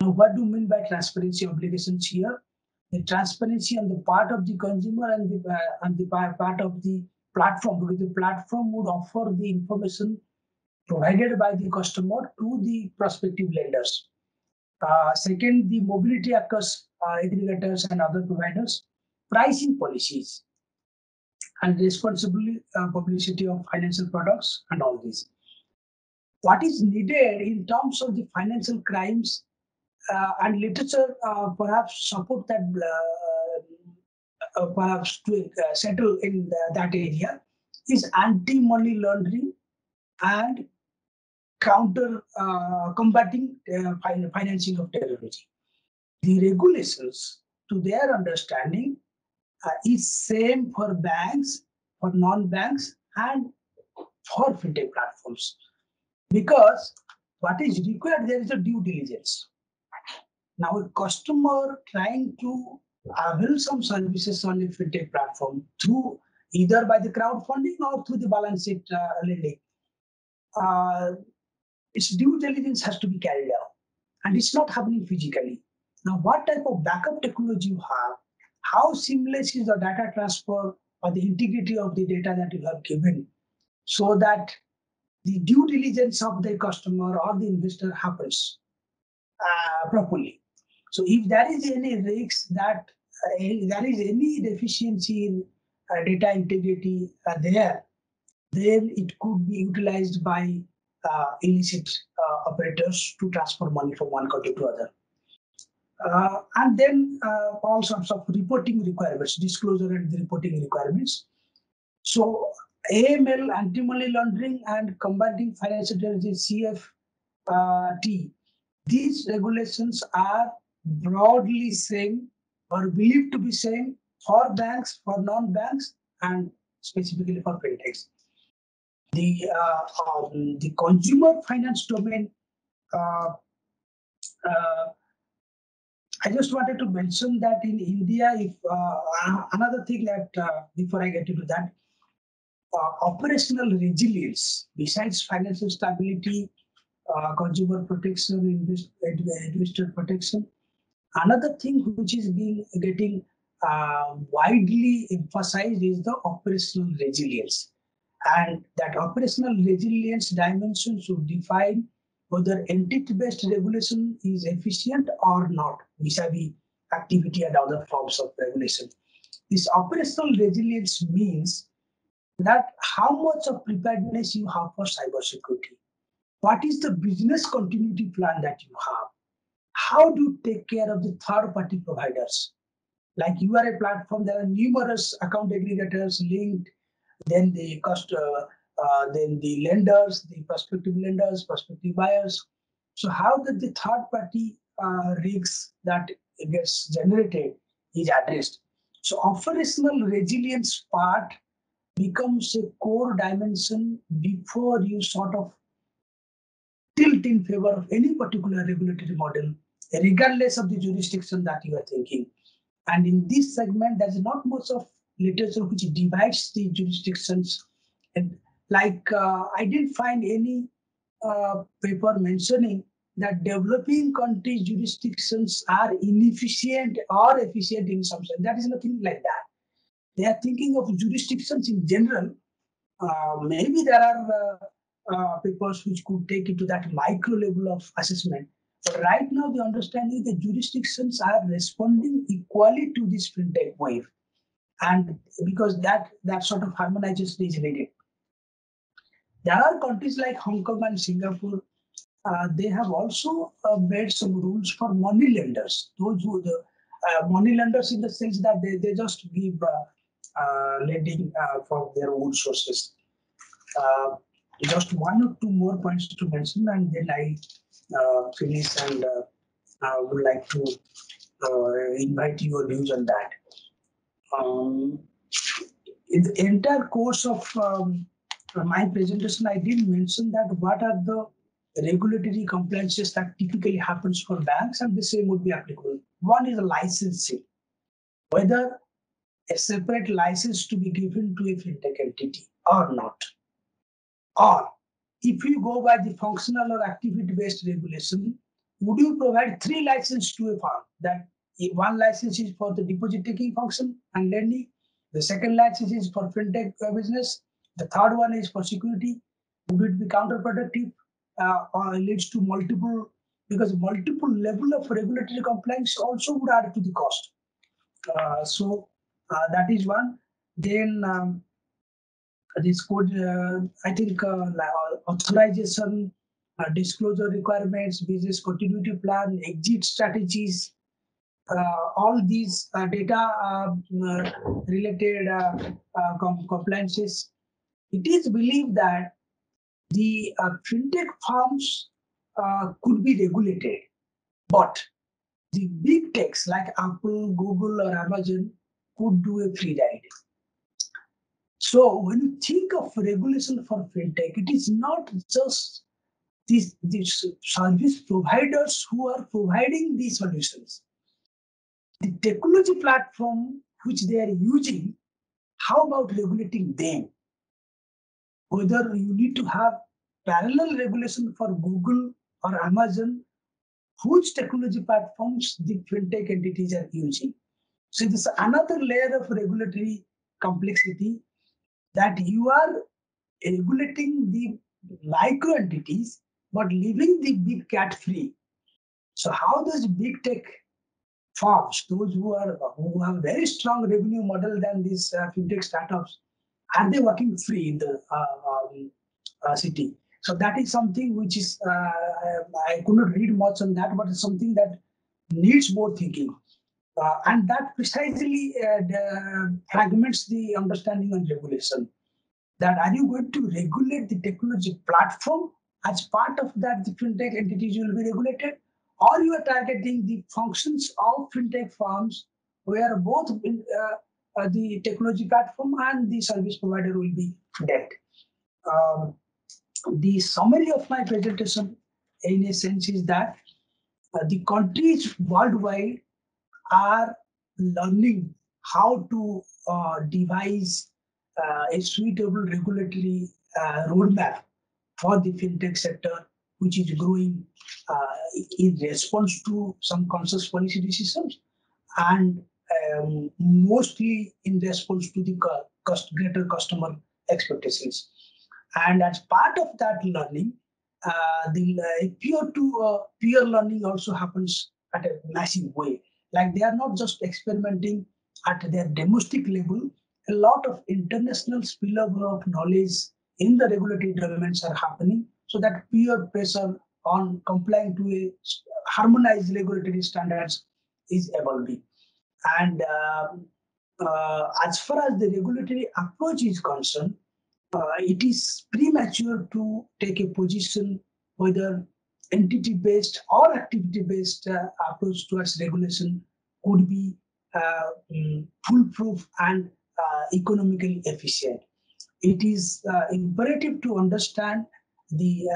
Now, what do you mean by transparency obligations here? The transparency on the part of the consumer and the part of the platform, because the platform would offer the information provided by the customer to the prospective lenders. Second, the mobility across aggregators and other providers, pricing policies, and responsible publicity of financial products and all these. What is needed in terms of the financial crimes and literature perhaps support that perhaps to settle in that area is anti-money laundering and counter combating financing of terrorism. The regulations, to their understanding, is same for banks, for non-banks, and for FinTech platforms. Because what is required, there is a due diligence. Now, a customer trying to avail some services on a FinTech platform through either by the crowdfunding or through the balance sheet lending, its due diligence has to be carried out, and it's not happening physically. Now, what type of backup technology you have, how seamless is the data transfer or the integrity of the data that you have given, so that the due diligence of the customer or the investor happens properly. So if there is any risk that there is any deficiency in data integrity there, then it could be utilized by illicit operators to transfer money from one country to other. And then all sorts of reporting requirements, disclosure and the reporting requirements. So AML, anti-money laundering and combating financial terrorism, CFT, these regulations are broadly same or believed to be same for banks, for non-banks, and specifically for fintechs. The consumer finance domain, I just wanted to mention that in India, if another thing that, before I get into that, operational resilience, besides financial stability, consumer protection, investor protection, another thing which is getting widely emphasized is the operational resilience. And that operational resilience dimension should define whether entity-based regulation is efficient or not, vis-a-vis activity and other forms of regulation. This operational resilience means that how much of preparedness you have for cybersecurity. What is the business continuity plan that you have? How do you take care of the third-party providers? Like you are a platform, there are numerous account aggregators linked, then the then the lenders, the prospective lenders, prospective buyers. So how did the third-party risks that gets generated is addressed? So operational resilience part becomes a core dimension before you sort of tilt in favor of any particular regulatory model, regardless of the jurisdiction that you are thinking. And in this segment, there's not much of literature which divides the jurisdictions. And like I didn't find any paper mentioning that developing country jurisdictions are inefficient or efficient in some sense. That is nothing like that. They are thinking of jurisdictions in general. Maybe there are papers which could take it to that micro level of assessment. But right now, the understanding that jurisdictions are responding equally to this FinTech wave. And because that sort of harmonization is needed. There are countries like Hong Kong and Singapore, they have also made some rules for money lenders. Those who the money lenders in the sense that they just give lending from their own sources. Just one or two more points to mention, and then I finish, and I would like to invite your views on that. In the entire course of my presentation, I did mention that what are the regulatory compliances that typically happens for banks, and the same would be applicable. One is licensing, whether a separate license to be given to a fintech entity or not. Or if you go by the functional or activity-based regulation, would you provide 3 licenses to a firm? That one license is for the deposit-taking function and lending, the second license is for fintech business, the third one is for security. Would it be counterproductive or leads to multiple, because multiple level of regulatory compliance also would add to the cost. That is one. Then this code, I think authorization, disclosure requirements, business continuity plan, exit strategies, all these data-related compliances. It is believed that the fintech firms could be regulated, but the big techs like Apple, Google, or Amazon could do a free ride. So when you think of regulation for fintech, it is not just these service providers who are providing these solutions. The technology platform which they are using, how about regulating them? Whether you need to have parallel regulation for Google or Amazon, whose technology platforms the fintech entities are using. So this is another layer of regulatory complexity, that you are regulating the micro entities but leaving the big cat free. So how does big tech firms, those who have very strong revenue model than these fintech startups, are they working free in the city? So that is something which is, I could not read much on that, but it's something that needs more thinking. And that precisely fragments the understanding on regulation. That are you going to regulate the technology platform? As part of that, the fintech entities will be regulated, or you are targeting the functions of fintech firms where both the technology platform and the service provider will be dead. The summary of my presentation in a sense is that the countries worldwide are learning how to devise a suitable regulatory roadmap for the fintech sector, which is growing in response to some conscious policy decisions and mostly in response to the greater customer expectations. And as part of that learning, the peer-to-peer learning also happens at a massive way. Like they are not just experimenting at their domestic level, a lot of international spillover of knowledge in the regulatory developments are happening, so that peer pressure on complying to a harmonized regulatory standards is evolving. And as far as the regulatory approach is concerned, it is premature to take a position whether entity-based or activity-based approach towards regulation could be foolproof and economically efficient. It is imperative to understand the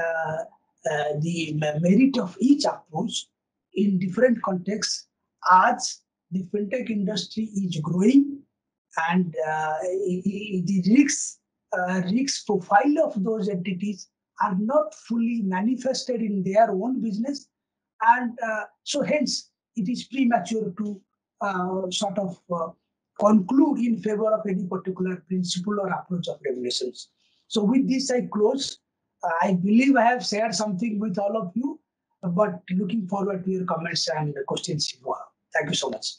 merit of each approach in different contexts as the fintech industry is growing, and the risk profile of those entities are not fully manifested in their own business, and so hence it is premature to sort of conclude in favor of any particular principle or approach of regulations. So with this I close. I believe I have shared something with all of you, but looking forward to your comments and questions. Thank you so much.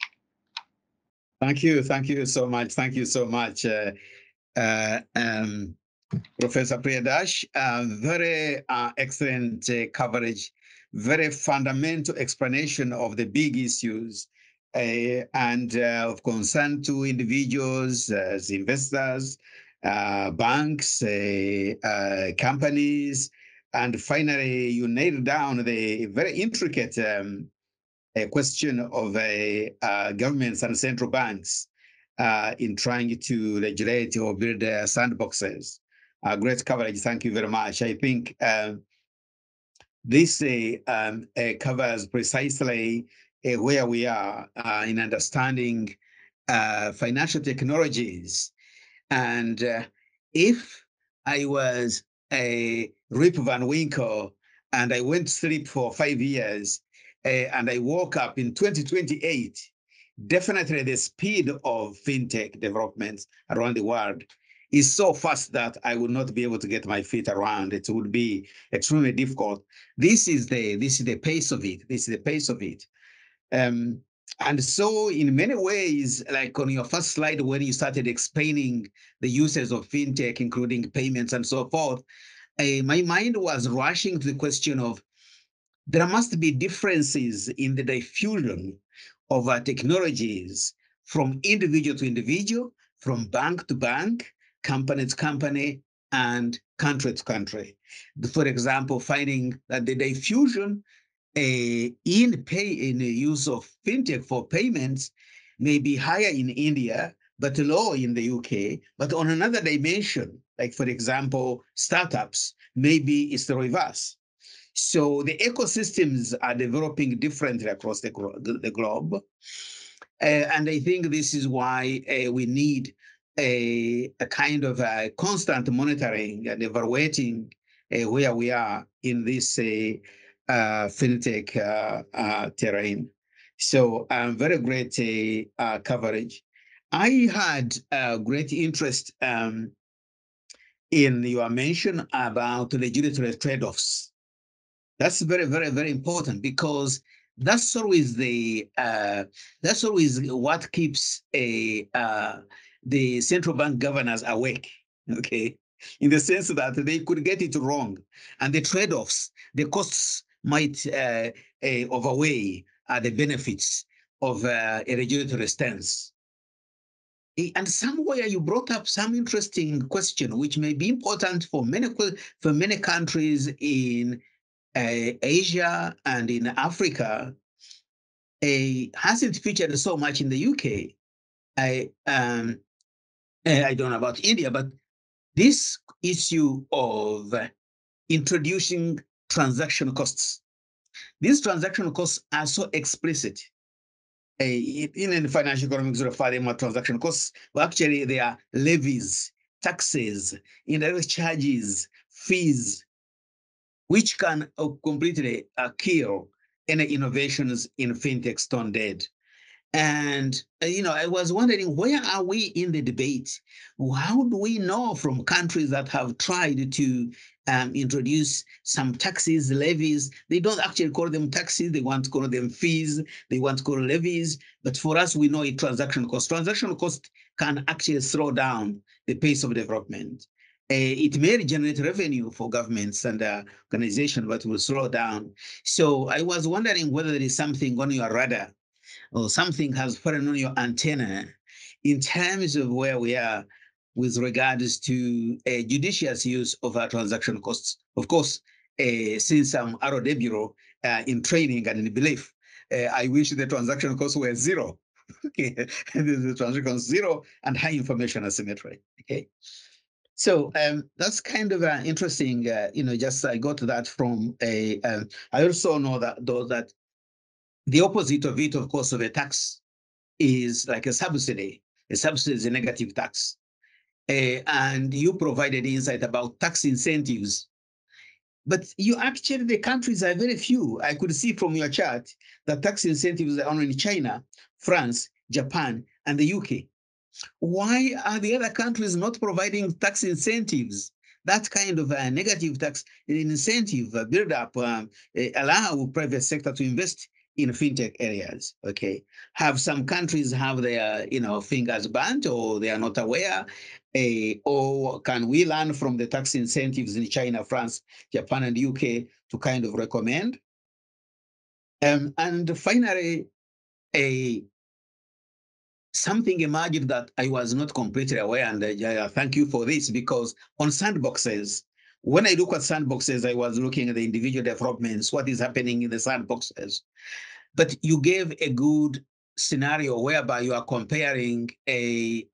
Thank you. Thank you so much. Thank you so much, Professor Priyadarshi. Very excellent coverage, very fundamental explanation of the big issues and of concern to individuals, as investors, banks, companies, and finally you nailed down the very intricate question of governments and central banks in trying to regulate or build sandboxes. Great coverage. Thank you very much. I think this covers precisely where we are in understanding financial technologies. And if I was a Rip Van Winkle and I went to sleep for 5 years and I woke up in 2028, definitely the speed of fintech developments around the world is so fast that I would not be able to get my feet around. It would be extremely difficult. This is the pace of it. This is the pace of it. And so in many ways, like on your first slide, when you started explaining the uses of fintech, including payments and so forth, my mind was rushing to the question of there must be differences in the diffusion of our technologies from individual, from bank to bank, company to company, and country to country. For example, finding that the diffusion in the use of fintech for payments may be higher in India, but low in the UK, but on another dimension, like for example, startups, maybe it's the reverse. So the ecosystems are developing differently across the globe. And I think this is why we need a kind of a constant monitoring and evaluating where we are in this fintech terrain. So very great coverage. I had great interest in your mention about regulatory trade-offs. That's very, very, very important, because that's always what keeps the central bank governors awake. Okay, in the sense that they could get it wrong, and the trade-offs, the costs might outweigh the benefits of a regulatory stance. And somewhere you brought up some interesting question, which may be important for many countries in Asia and in Africa. Hasn't featured so much in the UK. I don't know about India, but this issue of introducing transaction costs. These transaction costs are so explicit. In financial economics, we refer them as transaction costs, but actually they are levies, taxes, indirect charges, fees, which can completely kill any innovations in fintech stone dead. And, I was wondering, where are we in the debate? How do we know from countries that have tried to introduce some taxes, levies? They don't actually call them taxes. They want to call them fees. They want to call levies. But for us, we know it transaction cost. Transaction cost can actually slow down the pace of development. It may generate revenue for governments and organizations, but will slow down. So I was wondering whether there is something on your radar, or something has fallen on your antenna in terms of where we are with regards to a judicious use of our transaction costs. Of course, since I'm out of the bureau in training and in belief, I wish the transaction costs were zero. Okay, the transaction costs zero and high information asymmetry. Okay, so that's kind of an interesting. Just I got that from a. I also know that though that. The opposite of it, of course, of a tax is like a subsidy. A subsidy is a negative tax. And you provided insight about tax incentives. But the countries are very few. I could see from your chart that tax incentives are only in China, France, Japan, and the UK. Why are the other countries not providing tax incentives? That kind of a negative tax incentive build-up allow private sector to invest in fintech areas, okay? Have some countries have their, fingers burnt, or they are not aware, or can we learn from the tax incentives in China, France, Japan, and UK to kind of recommend? And finally, something emerged that I was not completely aware, and thank you for this, because on sandboxes, when I look at sandboxes, I was looking at the individual developments, what is happening in the sandboxes. But you gave a good scenario whereby you are comparing a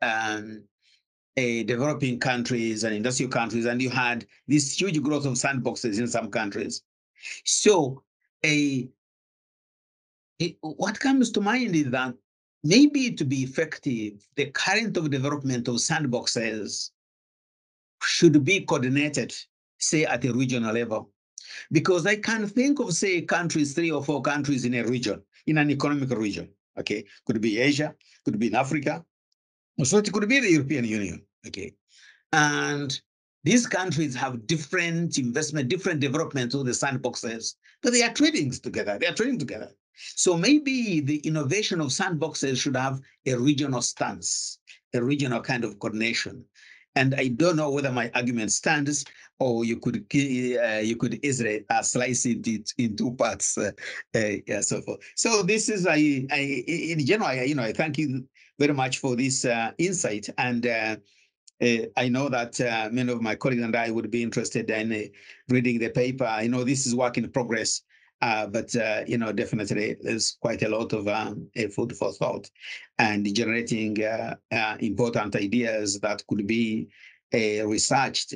developing countries and industrial countries, and you had this huge growth of sandboxes in some countries. So what comes to mind is that maybe to be effective, the current of development of sandboxes should be coordinated, say, at a regional level. Because I can think of, say, countries, 3 or 4 countries in a region, in an economic region, okay? Could be Asia, could be in Africa, so it could be the European Union, okay? And these countries have different investment, different development of the sandboxes, but they are trading together, So maybe the innovation of sandboxes should have a regional stance, a regional kind of coordination. And I don't know whether my argument stands, or you could easily slice it in 2 parts, so forth. So this is in general, I thank you very much for this insight, and I know that many of my colleagues and I would be interested in reading the paper. I know this is work in progress, but definitely there's quite a lot of food for thought and generating important ideas that could be researched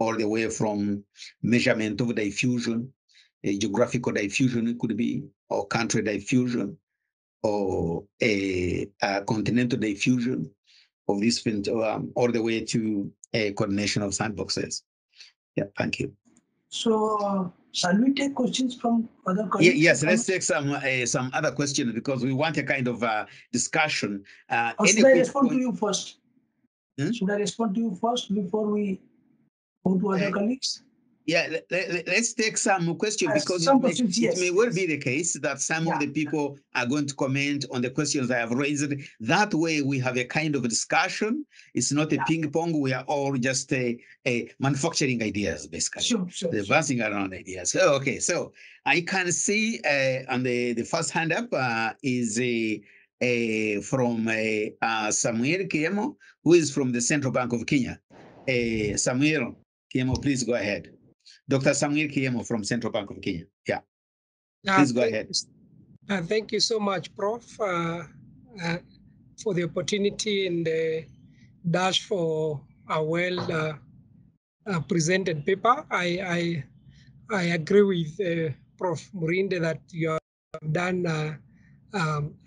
all the way from measurement of diffusion, geographical diffusion it could be, or country diffusion, or a continental diffusion of this field, all the way to a coordination of sandboxes. Yeah, thank you. So shall we take questions from other colleagues? Yes, let's take some other questions, because we want a kind of discussion. Should I respond to you first? Should I respond to you first before we go to other colleagues? Yeah, let's take some questions, because it may well be the case that some of the people are going to comment on the questions I have raised. That way, we have a kind of discussion. It's not a ping pong. We are all just manufacturing ideas, basically. They're bouncing around ideas. So, okay, so I can see on the first hand up is from Samuel Kiemo, who is from the Central Bank of Kenya. Samuel Kiemo, please go ahead. Dr. Samuel Kiemo from Central Bank of Kenya. Yeah, please go ahead. Thank you so much, Prof, for the opportunity, and Dash for a well-presented paper. I agree with Prof. Murinde that you have done a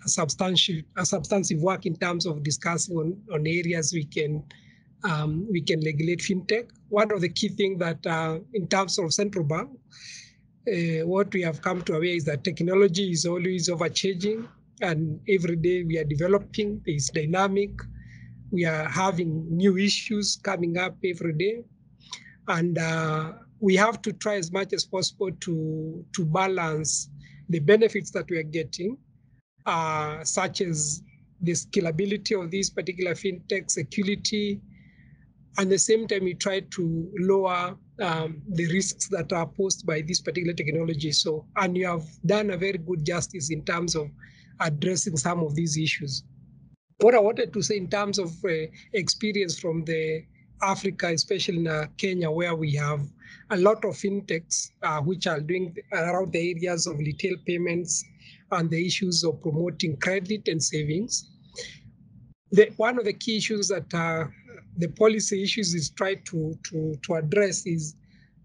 substantive work in terms of discussing on areas we can regulate fintech. One of the key things that in terms of central bank, what we have come to aware is that technology is always overchanging, and every day we are developing, it's dynamic. We are having new issues coming up every day. And we have to try as much as possible to balance the benefits that we are getting, such as the scalability of these particular fintech, security, and at the same time, we try to lower the risks that are posed by this particular technology. So, and you have done a very good justice in terms of addressing some of these issues. What I wanted to say in terms of experience from the Africa, especially in Kenya, where we have a lot of fintechs which are doing around the areas of retail payments and the issues of promoting credit and savings. One of the key issues that the policy issues is tried to address is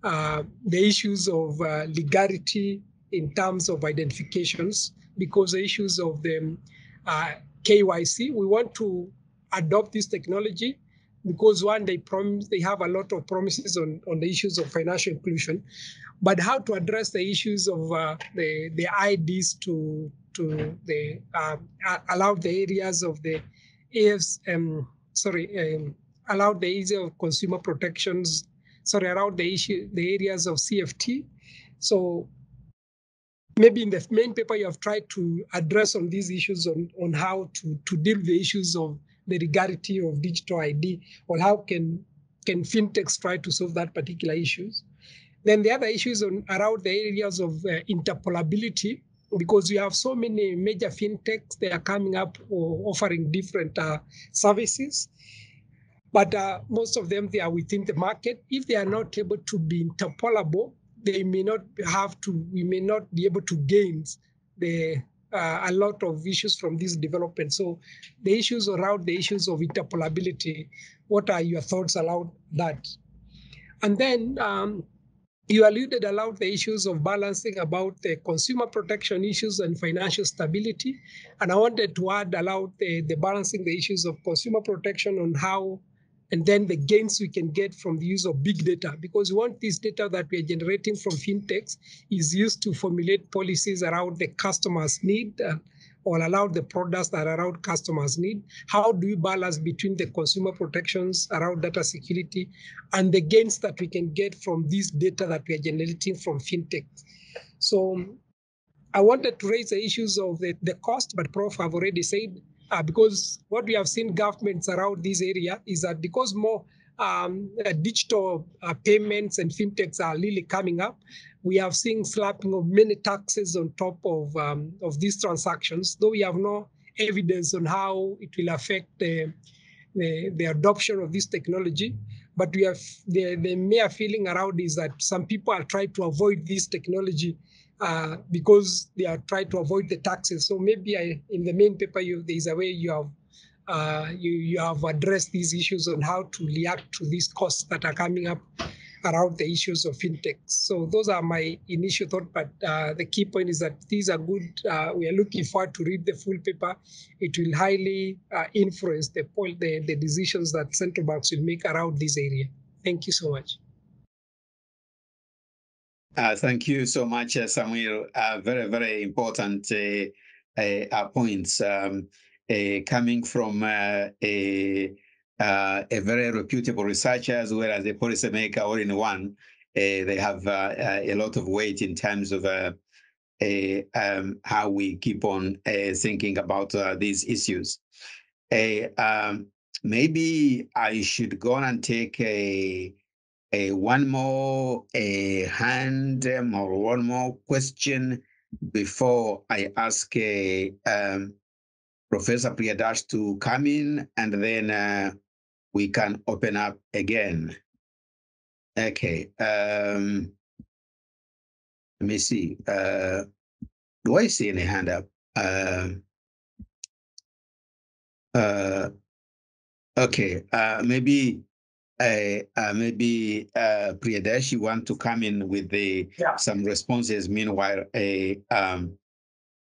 the issues of legality in terms of identifications, because the issues of the KYC, we want to adopt this technology because one, they have a lot of promises on the issues of financial inclusion, but how to address the issues of the IDs allow the areas of the allow the issue of consumer protections, around the areas of CFT. So maybe in the main paper you have tried to address on these issues on how to deal with the issues of the legality of digital ID, or how can fintechs try to solve that particular issues. Then the other issues around the areas of interoperability, because you have so many major fintechs, they are coming up or offering different services, but most of them, they are within the market. If they are not able to be interoperable, we may not be able to gain the a lot of issues from this development. So the issues around the issues of interoperability, what are your thoughts around that? And then you alluded about the issues of balancing about the consumer protection issues and financial stability. And I wanted to add about the balancing the issues of consumer protection on how, and then the gains we can get from the use of big data, because we want this data that we are generating from fintechs is used to formulate policies around the customers' need or around the products that are around customers' need. How do we balance between the consumer protections around data security and the gains that we can get from this data that we are generating from fintech? So I wanted to raise the issues of the cost, but Prof have already said, because what we have seen governments around this area is that because more digital payments and fintechs are really coming up, we have seen slapping of many taxes on top of these transactions, though we have no evidence on how it will affect the adoption of this technology. But we have the mere feeling around is that some people are trying to avoid this technology because they are trying to avoid the taxes. So maybe in the main paper, there is a way you have addressed these issues on how to react to these costs that are coming up around the issues of fintech. So those are my initial thoughts, but the key point is that these are good. We are looking forward to read the full paper. It will highly influence the decisions that central banks will make around this area. Thank you so much. Thank you so much, Samuel. Very, very important points coming from a very reputable researcher as well as a policymaker all in one. They have a lot of weight in terms of how we keep on thinking about these issues. Maybe I should go on and take one more hand or one more question before I ask Professor Priyadarshi to come in, and then we can open up again. Okay. Let me see. Do I see any hand up? Okay. Maybe Priyadarshi want to come in with some responses. Meanwhile,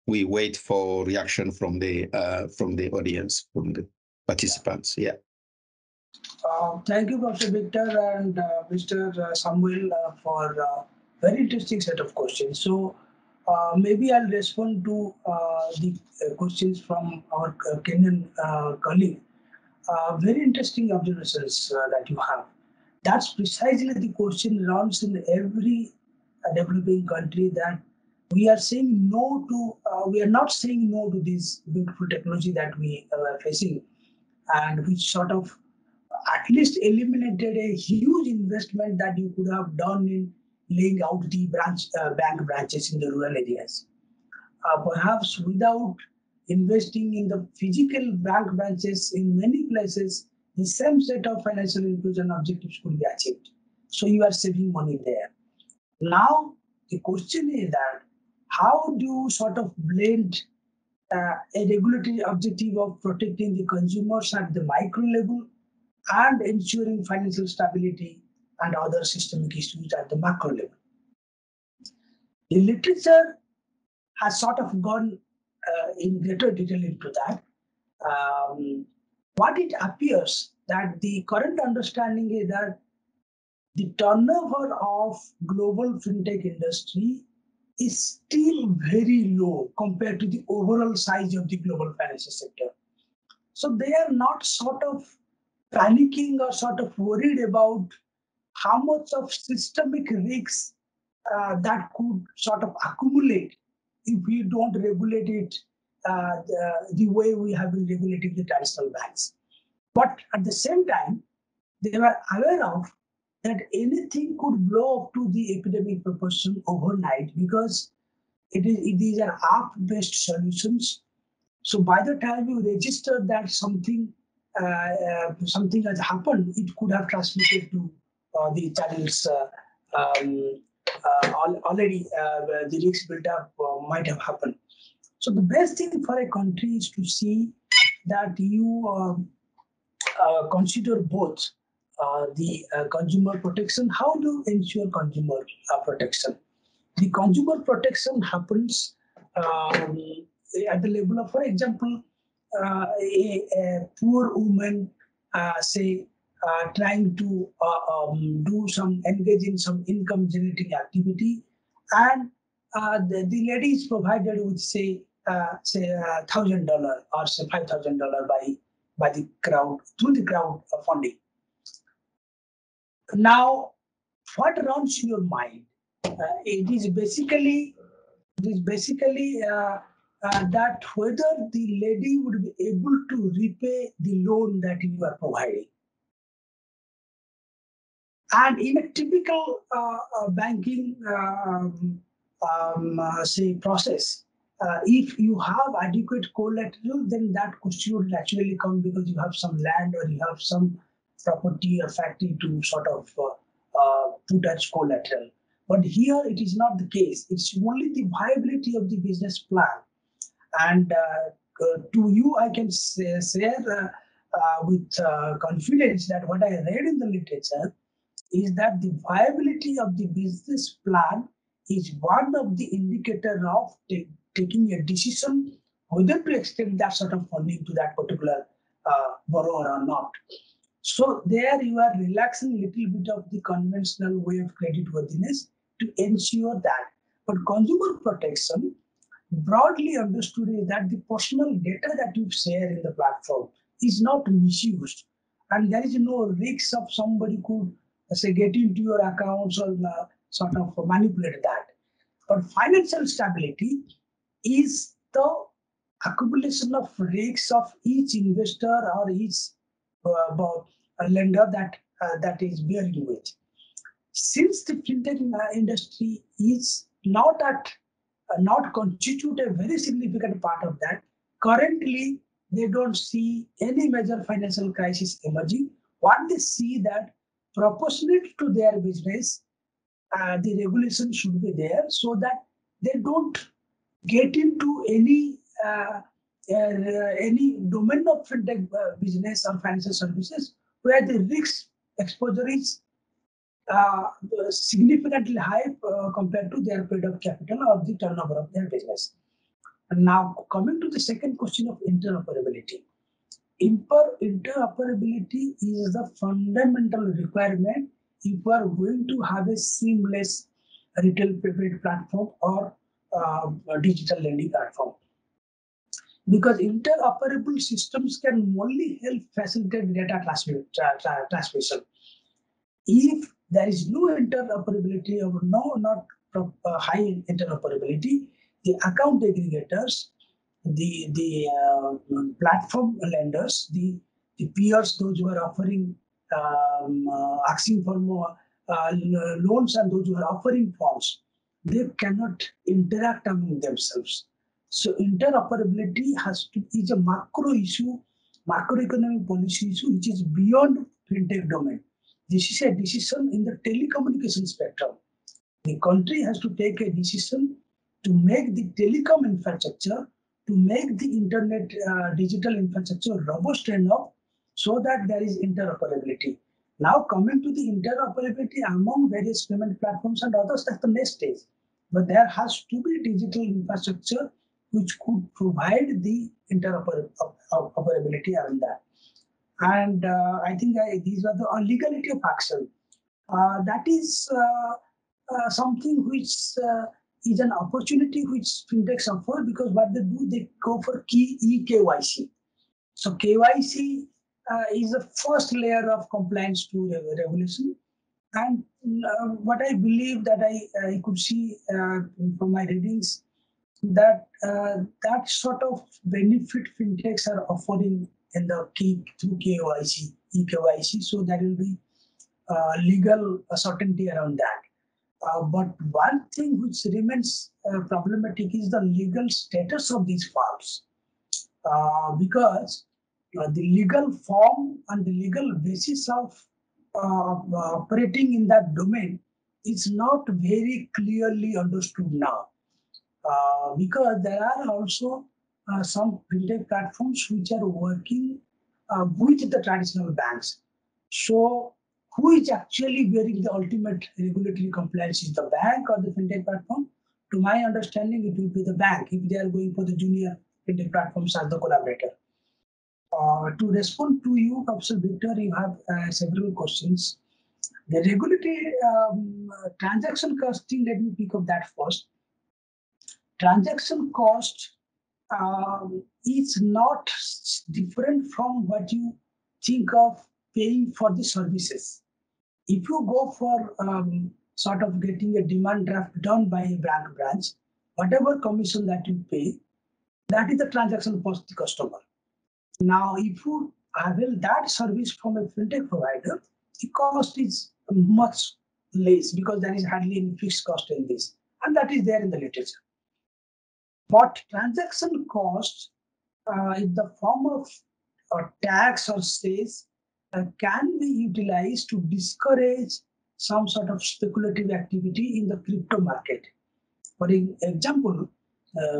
we wait for reaction from the audience, from the participants. Yeah. Thank you, Professor Victor and Mr. Samuel for a very interesting set of questions. So maybe I'll respond to the questions from our Kenyan colleague. Very interesting observations that you have. That's precisely the question rounds in every developing country, that we are saying no to, we are not saying no to this beautiful technology that we are facing, and which sort of at least eliminated a huge investment that you could have done in laying out the bank branches in the rural areas. Perhaps without investing in the physical bank branches in many places, the same set of financial inclusion objectives could be achieved. So you are saving money there. Now, the question is that how do you sort of blend a regulatory objective of protecting the consumers at the micro level and ensuring financial stability and other systemic issues at the macro level? The literature has sort of gone in greater detail into that. What it appears that the current understanding is that the turnover of global fintech industry is still very low compared to the overall size of the global financial sector. So they are not sort of panicking or sort of worried about how much of systemic risks that could sort of accumulate if we don't regulate it the way we have been regulating the traditional banks. But at the same time, they were aware of that anything could blow up to the epidemic proportion overnight, because it is an app-based solutions. So by the time you register that something has happened, it could have transmitted to the channels already the risks built up might have happened. So the best thing for a country is to see that you consider both the consumer protection. How do you ensure consumer protection? The consumer protection happens at the level of, for example, a poor woman, say, trying to engage in some income generating activity, and the lady is provided with say $1,000 or say $5,000 by the crowd through the crowd funding. Now, what runs your mind? It is basically that whether the lady would be able to repay the loan that you are providing. And in a typical banking process, if you have adequate collateral, then that question would naturally come because you have some land or you have some property or factory to sort of put as collateral. But here it is not the case. It's only the viability of the business plan. And to you, I can share with confidence that what I read in the literature is that the viability of the business plan is one of the indicator of taking a decision whether to extend that sort of funding to that particular borrower or not. So there you are relaxing a little bit of the conventional way of creditworthiness to ensure that. But consumer protection, broadly understood, is that the personal data that you share in the platform is not misused. And there is no risk of somebody could, say, get into your accounts or sort of manipulate that. But financial stability is the accumulation of risks of each investor or each lender that is bearing with. Since the fintech industry is not constitute a very significant part of that, currently they don't see any major financial crisis emerging. What they see that proportionate to their business, the regulation should be there so that they don't get into any domain of fintech business or financial services where the risk exposure is significantly high compared to their paid up capital or the turnover of their business. And now coming to the second question of interoperability. Interoperability is the fundamental requirement if we are going to have a seamless retail payment platform or a digital lending platform. Because interoperable systems can only help facilitate data transmission. If there is no interoperability or high interoperability, the account aggregators, the platform lenders, the peers, those who are offering asking for more loans and those who are offering funds, they cannot interact among themselves. So interoperability is a macro issue, macroeconomic policy issue, which is beyond fintech domain. This is a decision in the telecommunication spectrum. The country has to take a decision to make the telecom infrastructure, to make the internet digital infrastructure robust enough so that there is interoperability. Now coming to the interoperability among various payment platforms and others, that's the next stage. But there has to be digital infrastructure which could provide the interoperability around that. And I think these are the legality of action. That is something which is an opportunity which fintechs offer, because what they do, they go for eKYC. So KYC is the first layer of compliance to regulation. And what I believe that I could see from my readings, that that sort of benefit fintechs are offering in the key through KYC, eKYC, so there will be legal certainty around that. But one thing which remains problematic is the legal status of these firms, because the legal form and the legal basis of operating in that domain is not very clearly understood now. because there are also some fintech platforms which are working with the traditional banks. So who is actually wearing the ultimate regulatory compliance? Is the bank or the fintech platform? To my understanding, it will be the bank if they are going for the junior fintech platforms as the collaborator. To respond to you, Professor Victor, you have several questions. The regulatory transaction costing, let me pick up that first. Transaction cost is not different from what you think of paying for the services. If you go for sort of getting a demand draft done by a branch, whatever commission that you pay, that is the transaction cost to the customer. Now, if you avail that service from a fintech provider, the cost is much less because there is hardly any fixed cost in this, and that is there in the literature. But transaction cost in the form of tax or cess can be utilized to discourage some sort of speculative activity in the crypto market. For example,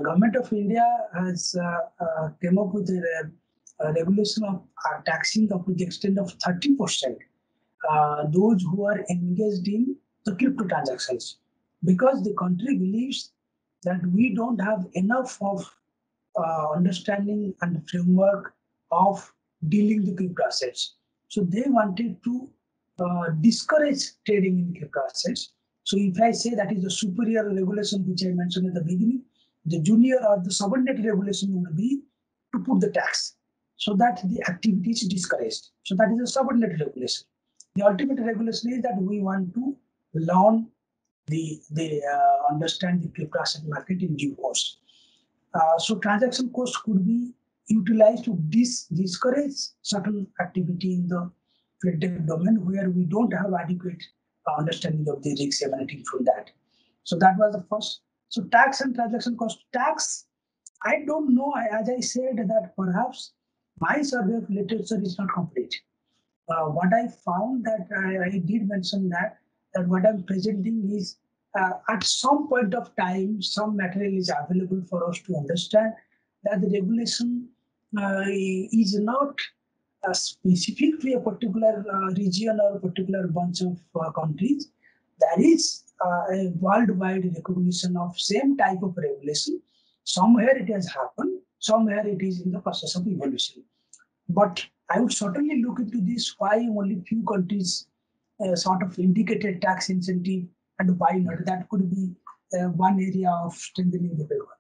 Government of India has came up with a regulation of taxing up to the extent of 30%. Those who are engaged in the crypto transactions, because the country believes that we don't have enough of understanding and framework of dealing with crypto assets. So they wanted to discourage trading in crypto assets. So if I say that is the superior regulation which I mentioned at the beginning, the junior or the subordinate regulation would be to put the tax so that the activity is discouraged. So that is a subordinate regulation. The ultimate regulation is that we want to learn understand the crypto asset market in due course. So transaction cost could be utilized to discourage certain activity in the fintech domain where we don't have adequate understanding of the risks emanating from that. So that was the first. So tax and transaction cost. Tax, I don't know, as I said, that perhaps my survey of literature is not complete. What I found that I did mention that what I'm presenting is at some point of time, some material is available for us to understand that the regulation is not specific to a particular region or a particular bunch of countries. There is a worldwide recognition of same type of regulation. Somewhere it has happened, somewhere it is in the process of evolution. But I would certainly look into this, why only few countries sort of indicated tax incentive and why not. That could be one area of strengthening the framework.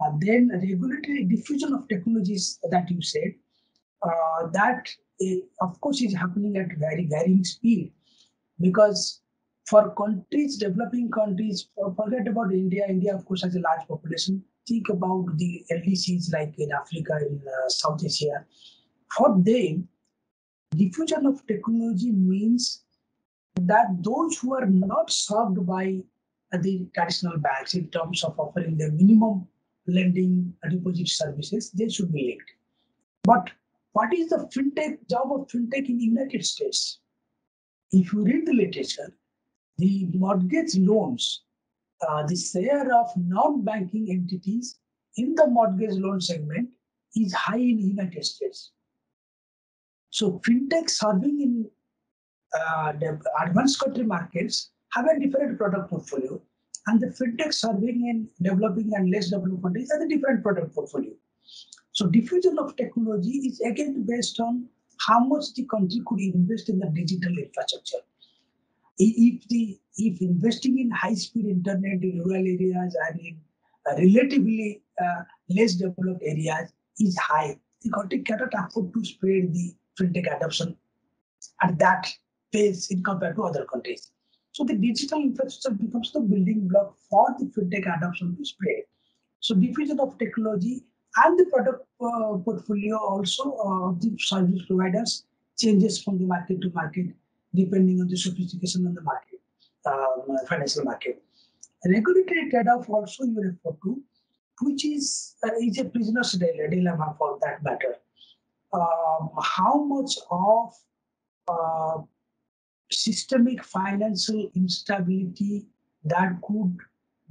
And then regulatory diffusion of technologies that you said, that of course is happening at very varying speed, because for countries, developing countries, forget about India. India of course has a large population. Think about the LDCs like in Africa, in South Asia. For them, diffusion of technology means that those who are not served by the traditional banks in terms of offering the minimum lending deposit services, they should be linked. But what is the fintech job of fintech in the United States? If you read the literature, the mortgage loans, the share of non-banking entities in the mortgage loan segment is high in the United States. So fintech serving in advanced country markets have a different product portfolio, and the fintech serving in developing and less developed countries has a different product portfolio. So diffusion of technology is again based on how much the country could invest in the digital infrastructure. If investing in high-speed internet in rural areas and in relatively less developed areas is high, the country cannot afford to spread the fintech adoption at that pace in compared to other countries. So the digital infrastructure becomes the building block for the fintech adoption to spread. So diffusion of technology and the product portfolio also of the service providers changes from the market to market depending on the sophistication on the market, financial market. Regulatory trade-off also you refer to, which is a prisoner's dilemma for that matter. How much of systemic financial instability that could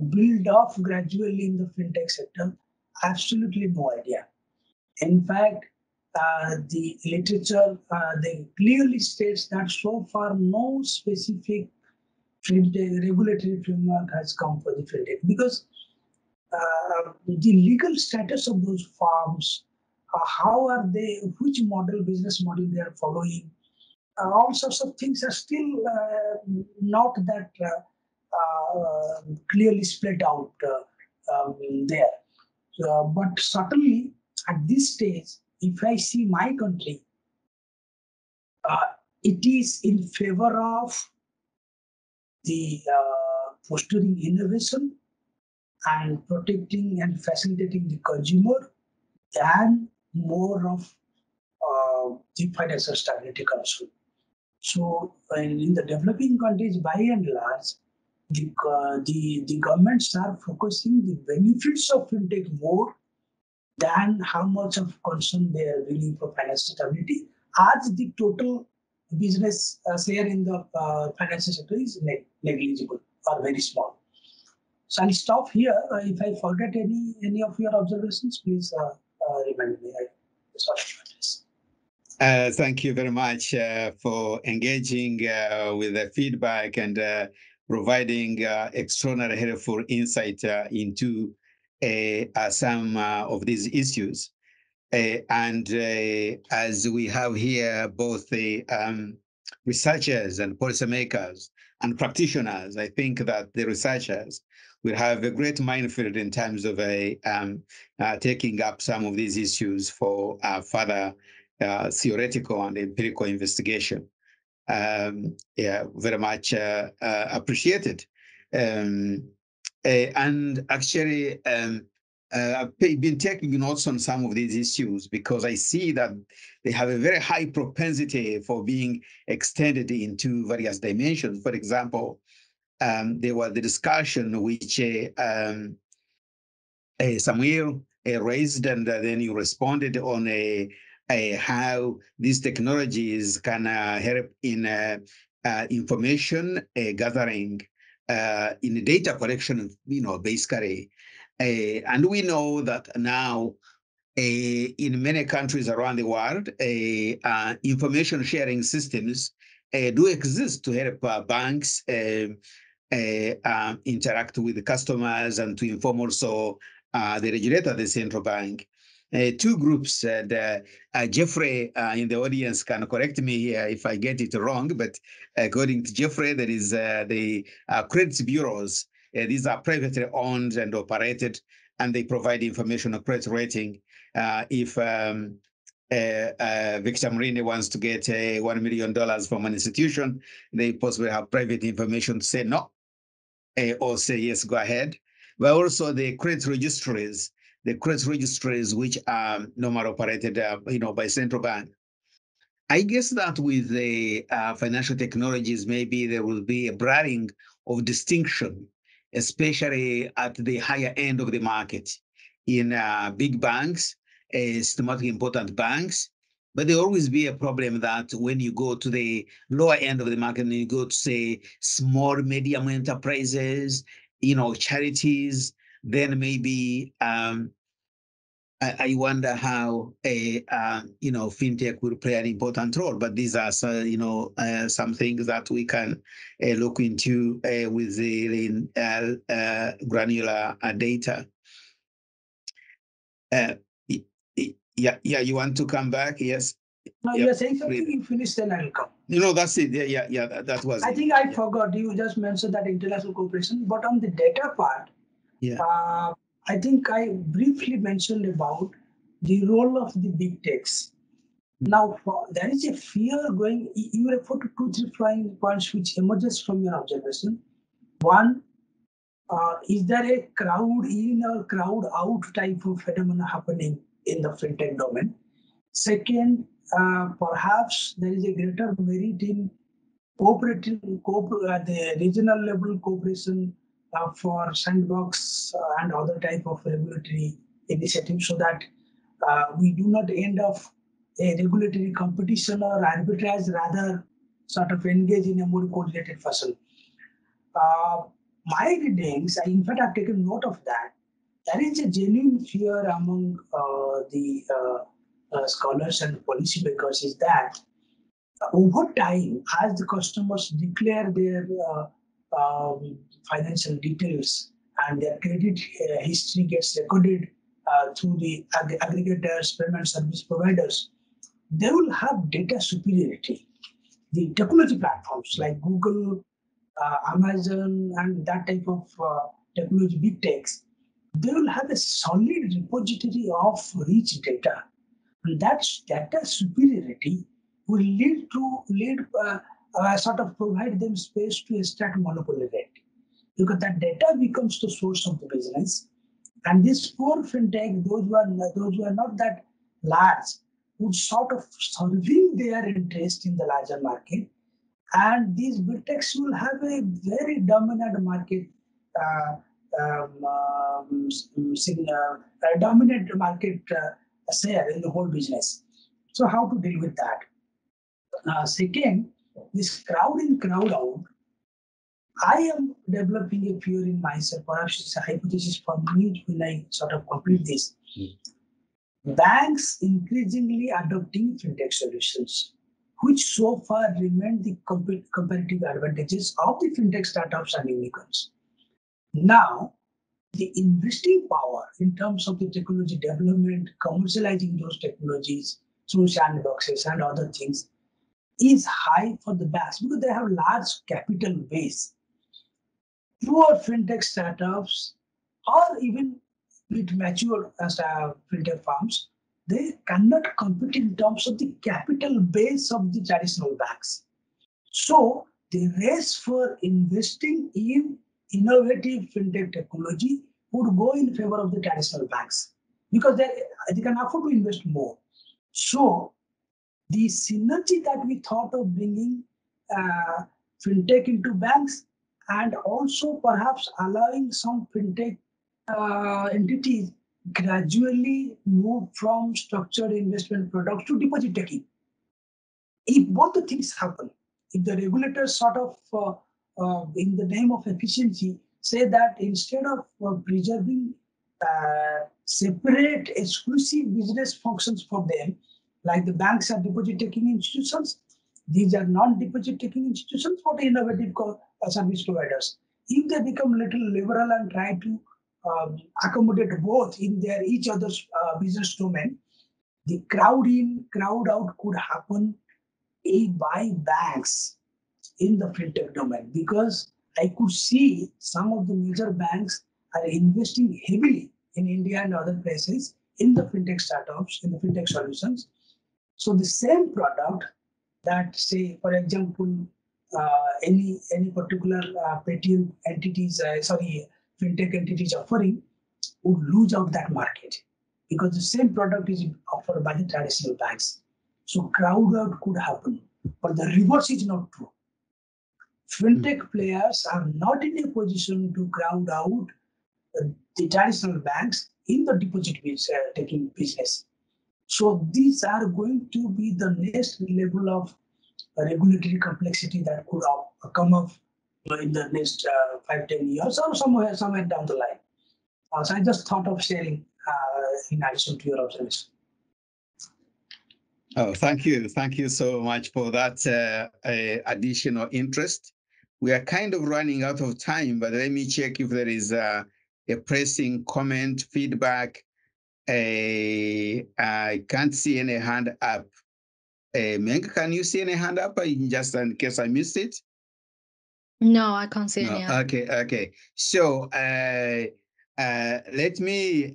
build off gradually in the fintech sector? Absolutely no idea. In fact, the literature they clearly states that so far no specific fintech regulatory framework has come for the fintech, because the legal status of those firms, how are they, which model, business model they are following, all sorts of things are still not that clearly split out there. But certainly at this stage, if I see my country, it is in favor of the fostering innovation and protecting and facilitating the consumer and more of the financial stability concern. So in the developing countries, by and large, the governments are focusing the benefits of fintech more than how much of concern they are willing for financial stability, as the total business share in the financial sector is negligible or very small. So I'll stop here. If I forget any of your observations, please remind me. Sorry about this. Thank you very much for engaging with the feedback and providing extraordinary helpful insight into some of these issues. And as we have here, both the researchers and policymakers and practitioners, I think that the researchers will have a great minefield in terms of taking up some of these issues for further theoretical and empirical investigation. Yeah, very much appreciated. And actually, I've been taking notes on some of these issues because I see that they have a very high propensity for being extended into various dimensions. For example, there was the discussion which Samuel raised, and then you responded on how these technologies can help in information gathering, in data collection, you know, basically. And we know that now in many countries around the world, information sharing systems do exist to help banks interact with the customers and to inform also the regulator, the central bank. Two groups, and Jeffrey in the audience can correct me here if I get it wrong, but according to Jeffrey, there is the credit bureaus. These are privately owned and operated, and they provide information on credit rating. If Victor Murinde wants to get $1 million from an institution, they possibly have private information to say no, or say yes, go ahead. But also the credit registries. The credit registries, which are normally operated, you know, by central bank. I guess that with the financial technologies, maybe there will be a blurring of distinction, especially at the higher end of the market, in big banks, systematically important banks. But there will always be a problem that when you go to the lower end of the market, and you go to say small, medium enterprises, you know, charities, then maybe I wonder how a you know, fintech will play an important role. But these are you know, some things that we can look into with the granular data. Yeah, you want to come back? Yes. No, yep. You're saying something. You finish, then I'll come. You know, that's it. Yeah. That was. I think I forgot. You just mentioned that international cooperation, but on the data part. Yeah. I think I briefly mentioned about the role of the big techs. Now, there is a fear going, you refer to two or three flying points which emerges from your observation. One, is there a crowd in or crowd out type of phenomena happening in the fintech domain? Second, perhaps there is a greater merit in cooperative, the regional level cooperation for sandbox and other type of regulatory initiatives, so that we do not end up a regulatory competition or arbitrage, rather sort of engage in a more coordinated fashion. my readings, in fact, I've taken note of that. There is a genuine fear among the scholars and policymakers is that over time, as the customers declare their financial details and their credit history gets recorded through the aggregators, payment service providers, they will have data superiority. The technology platforms like Google, Amazon, and that type of technology big techs, they will have a solid repository of rich data. And that data superiority will provide them space to extract monopoly rate, because that data becomes the source of the business. And these poor fintech, those who are not that large, would sort of serving their interest in the larger market. And these big techs will have a very dominant market, share in the whole business. So how to deal with that? Second, this crowd in, crowd out, I am developing a fear in myself, perhaps it's a hypothesis for me when I sort of complete this. Banks increasingly adopting fintech solutions, which so far remain the competitive advantages of the fintech startups and unicorns. Now, the investing power in terms of the technology development, commercializing those technologies through sandboxes and other things, is high for the banks because they have large capital base. Poor fintech startups or even with mature fintech firms, they cannot compete in terms of the capital base of the traditional banks. So the race for investing in innovative fintech technology would go in favor of the traditional banks because they can afford to invest more. So the synergy that we thought of bringing fintech into banks and also perhaps allowing some fintech entities gradually move from structured investment products to deposit taking. If both the things happen, if the regulators sort of in the name of efficiency, say that instead of preserving separate exclusive business functions for them, like the banks are deposit-taking institutions, these are non-deposit-taking institutions for the innovative service providers. If they become a little liberal and try to accommodate both in their each other's business domain, the crowd in, crowd out could happen by banks in the fintech domain, because I could see some of the major banks are investing heavily in India and other places in the fintech startups, in the fintech solutions. So the same product that, say, for example, any particular Paytm entities, fintech entities offering, would lose out that market because the same product is offered by the traditional banks. So crowd out could happen, but the reverse is not true. Fintech players are not in a position to crowd out the traditional banks in the deposit-taking business. So these are going to be the next level of regulatory complexity that could come up in the next 5-10 years or somewhere down the line. So I just thought of sharing in addition to your observation. Oh, thank you. Thank you so much for that additional interest. We are kind of running out of time, but let me check if there is a pressing comment, feedback. I can't see any hand up. Meng, can you see any hand up? Just in case I missed it. No, I can't see any. Okay. So let me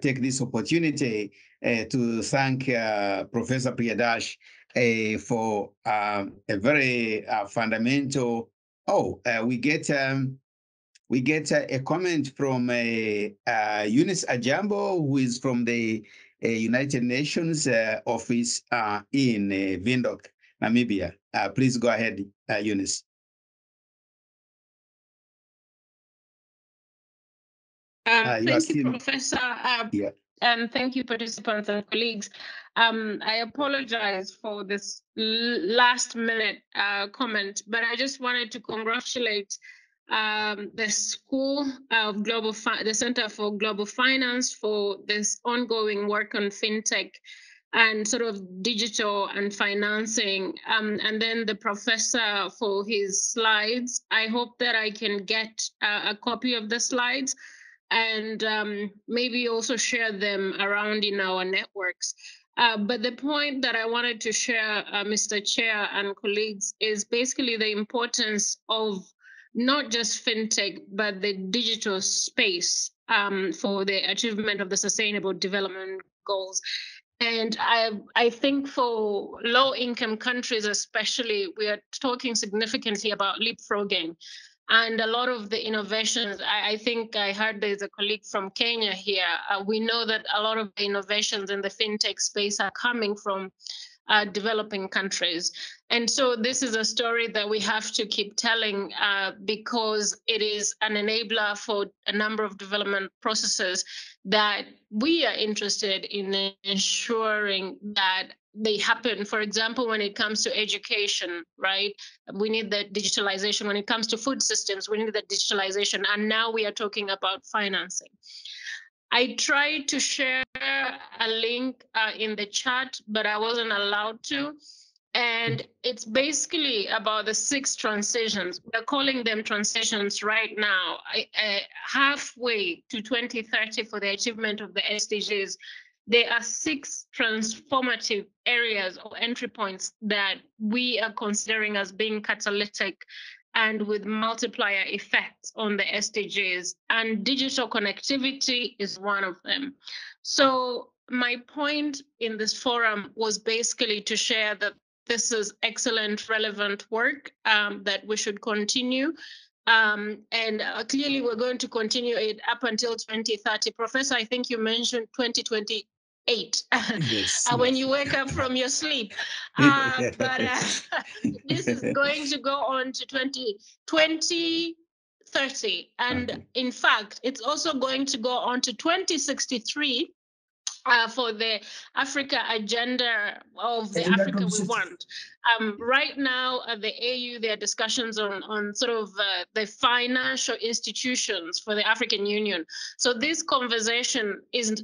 take this opportunity to thank Professor Priyadarshi for a very fundamental. We get a comment from Eunice Ajambo, who is from the United Nations office in Windhoek, Namibia. Please go ahead, Eunice. Thank you, Professor. And thank you, participants and colleagues. I apologize for this last minute comment, but I just wanted to congratulate the School of Global, the Center for Global Finance, for this ongoing work on FinTech and sort of digital and financing, and then the professor for his slides. I hope that I can get a copy of the slides and maybe also share them around in our networks. But the point that I wanted to share, Mr. Chair and colleagues, is basically the importance of not just FinTech, but the digital space for the achievement of the Sustainable Development Goals. And I think for low-income countries especially, we are talking significantly about leapfrogging. And a lot of the innovations, I think I heard there's a colleague from Kenya here. We know that a lot of the innovations in the FinTech space are coming from developing countries. And so this is a story that we have to keep telling because it is an enabler for a number of development processes that we are interested in ensuring that they happen. For example, when it comes to education, right? We need the digitalization. When it comes to food systems, we need the digitalization. And now we are talking about financing. I tried to share a link in the chat, but I wasn't allowed to. And it's basically about the 6 transitions. We're calling them transitions right now, halfway to 2030 for the achievement of the SDGs. There are 6 transformative areas or entry points that we are considering as being catalytic and with multiplier effects on the SDGs, and digital connectivity is one of them. So my point in this forum was basically to share that this is excellent, relevant work that we should continue. And clearly, we're going to continue it up until 2030. Professor, I think you mentioned 2028. Yes, when you wake up from your sleep. But this is going to go on to 2030. And in fact, it's also going to go on to 2063 for the Africa agenda of the Africa we want. Right now at the AU, there are discussions on sort of the financial institutions for the African Union. So this conversation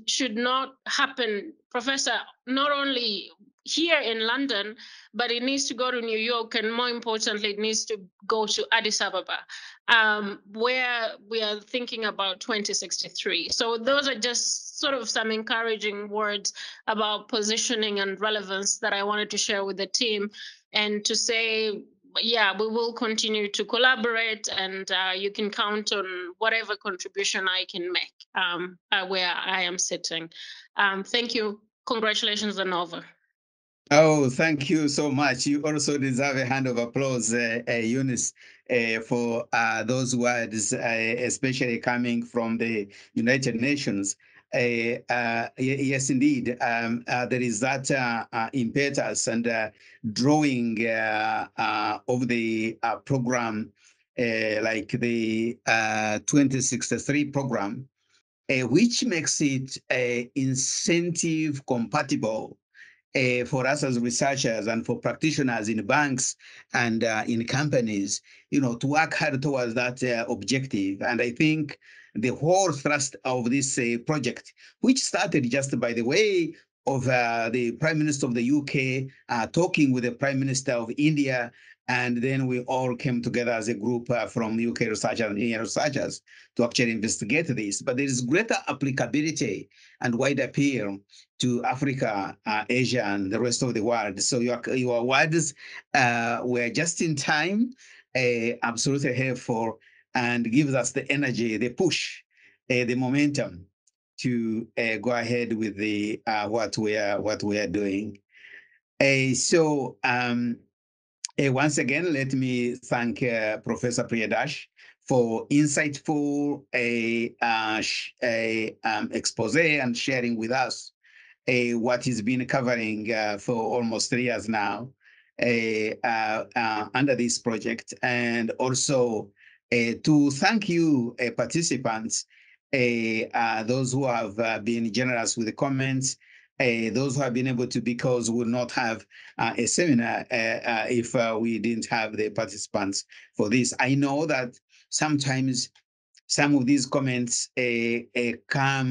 should not happen, Professor, not only here in London, but it needs to go to New York, and more importantly, it needs to go to Addis Ababa, where we are thinking about 2063. So those are just sort of some encouraging words about positioning and relevance that I wanted to share with the team, and to say, yeah, we will continue to collaborate, and you can count on whatever contribution I can make where I am sitting. Thank you. Congratulations, and over. Oh, thank you so much. You also deserve a hand of applause, Eunice, for those words, especially coming from the United Nations. Yes, indeed, there is that impetus and drawing of the program, like the 2063 program, which makes it incentive compatible for us as researchers and for practitioners in banks and in companies, you know, to work hard towards that objective. And I think the whole thrust of this project, which started just by the way of the Prime Minister of the UK talking with the Prime Minister of India, and then we all came together as a group from UK researchers and Indian researchers to actually investigate this. But there is greater applicability and wide appeal to Africa, Asia, and the rest of the world. So your words were just in time, absolutely helpful, and gives us the energy, the push, the momentum to go ahead with the what we are doing. Once again, let me thank Professor Priyadarshi for insightful expose and sharing with us what he's been covering for almost 3 years now under this project, and also to thank you, participants, those who have been generous with the comments, those who have been able to, because we would not have a seminar if we didn't have the participants for this. I know that sometimes some of these comments come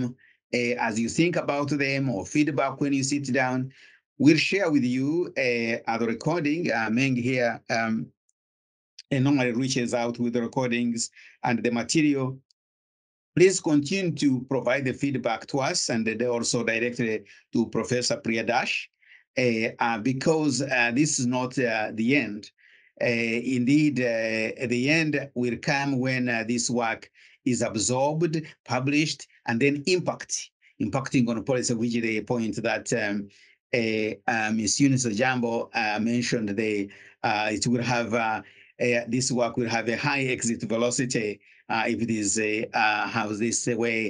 as you think about them, or feedback when you sit down. We'll share with you the recording. Meng here normally reaches out with the recordings and the material. Please continue to provide the feedback to us, and they also directly to Professor Priyadarshi, because this is not the end. Indeed, the end will come when this work is absorbed, published, and then impacting on policy, which is the point that Ms. Eunice Ajambo mentioned. It will have this work will have a high exit velocity if it is has this way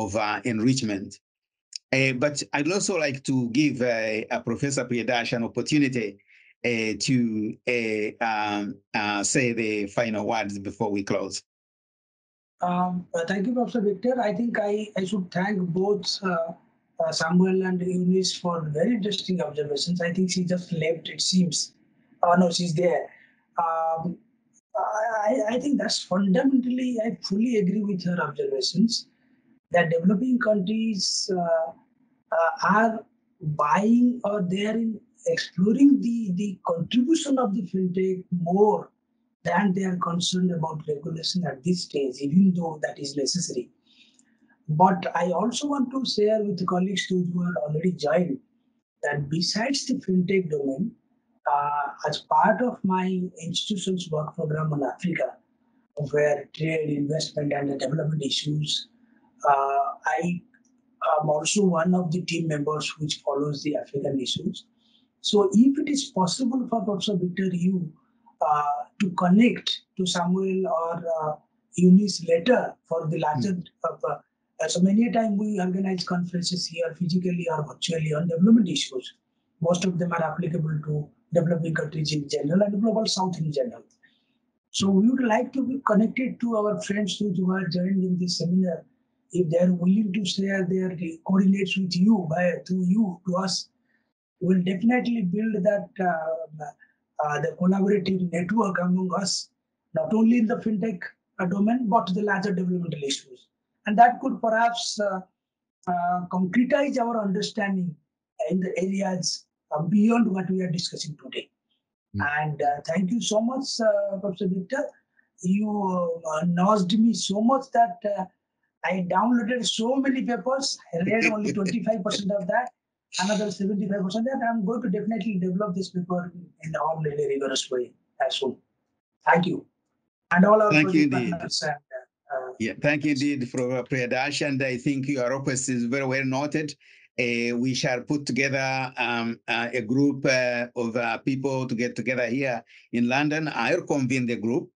of enrichment. But I'd also like to give Professor Priyadarshi an opportunity to say the final words before we close. Thank you, Professor Victor. I think I should thank both Samuel and Eunice for very interesting observations. I think she just left, it seems. No, she's there. I think that's fundamentally, I fully agree with her observations that developing countries are buying, or they are exploring the contribution of the fintech more than they are concerned about regulation at this stage, even though that is necessary. But I also want to share with the colleagues who are already joined that besides the fintech domain, as part of my institution's work program on Africa, where trade, investment, and the development issues, I am also one of the team members which follows the African issues. So if it is possible for Professor Victor, you to connect to Samuel or Eunice later for the larger, so many times we organize conferences here physically or virtually on development issues. Most of them are applicable to developing countries in general and global south in general. So we would like to be connected to our friends who are joined in this seminar. If they are willing to share their coordinates with you, through you to us, we'll definitely build that the collaborative network among us, not only in the fintech domain, but the larger developmental issues. And that could perhaps concretize our understanding in the areas beyond what we are discussing today. And thank you so much, Professor Victor. You nudged me so much that I downloaded so many papers. I read only 25% of that, another 75% that. I'm going to definitely develop this paper in a whole really rigorous way as soon. Thank you. And all our partners. Yeah, thank you indeed, Professor Priyadarshi. And I think your request is very well noted. We shall put together a group of people to get together here in London. I'll convene the group,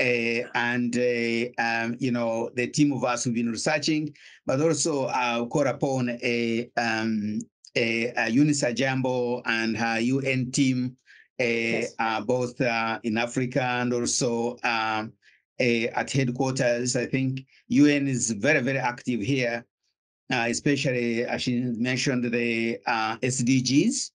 you know, the team of us who've been researching, but also I'll call upon Eunice Ajambo and her UN team, yes, both in Africa and also at headquarters. I think UN is very, very active here. Especially, as she mentioned, the SDGs.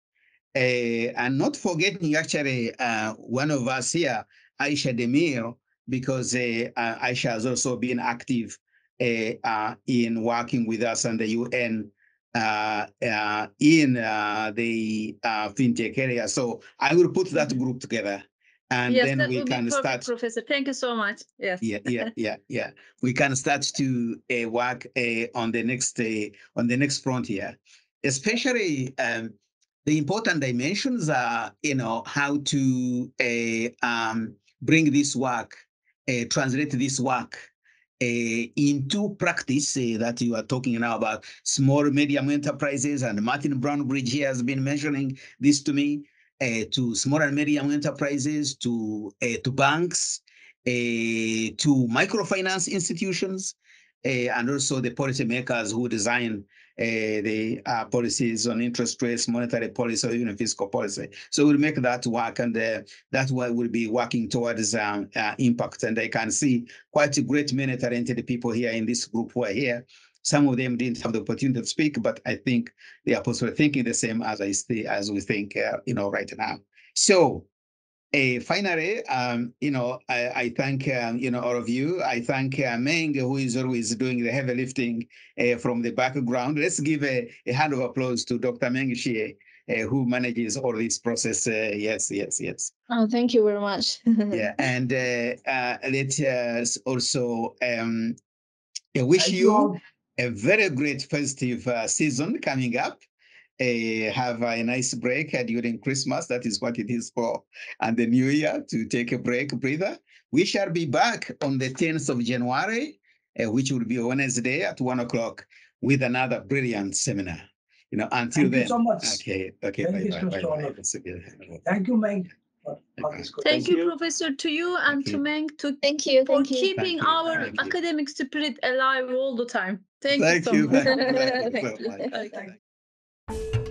And not forgetting, actually, one of us here, Aisha Demir, because Aisha has also been active in working with us and the UN in the fintech area. So I will put that group together. And yes, then we can start, Professor. Thank you so much. Yes. Yeah. We can start to work on the next frontier, especially the important dimensions are, you know, how to bring this work, translate this work into practice that you are talking now about small medium enterprises, and Martin Brownbridge here has been mentioning this to me. To small and medium enterprises, to banks, to microfinance institutions, and also the policymakers who design the policies on interest rates, monetary policy, or even fiscal policy. So we'll make that work, and that's why we'll be working towards impact. And I can see quite a great many talented people here in this group who are here. Some of them didn't have the opportunity to speak, but I think they are possibly thinking the same as we think, you know, right now. So Finally, I thank, all of you. I thank Meng, who is always doing the heavy lifting from the background. Let's give a hand of applause to Dr. Meng Xie, who manages all this process. Yes. Oh, thank you very much. Yeah, and let us also wish you a very great festive season coming up. Have a nice break during Christmas. That is what it is for, and the New Year, to take a breather. We shall be back on the 10th of January, which will be Wednesday at 1 o'clock, with another brilliant seminar. Until then. Thank you so much. Okay. Bye. Thank you, Meng. Thank you, Professor, to you and to Meng. Thank you for keeping our academic spirit alive all the time. Thank you so much. Thank you.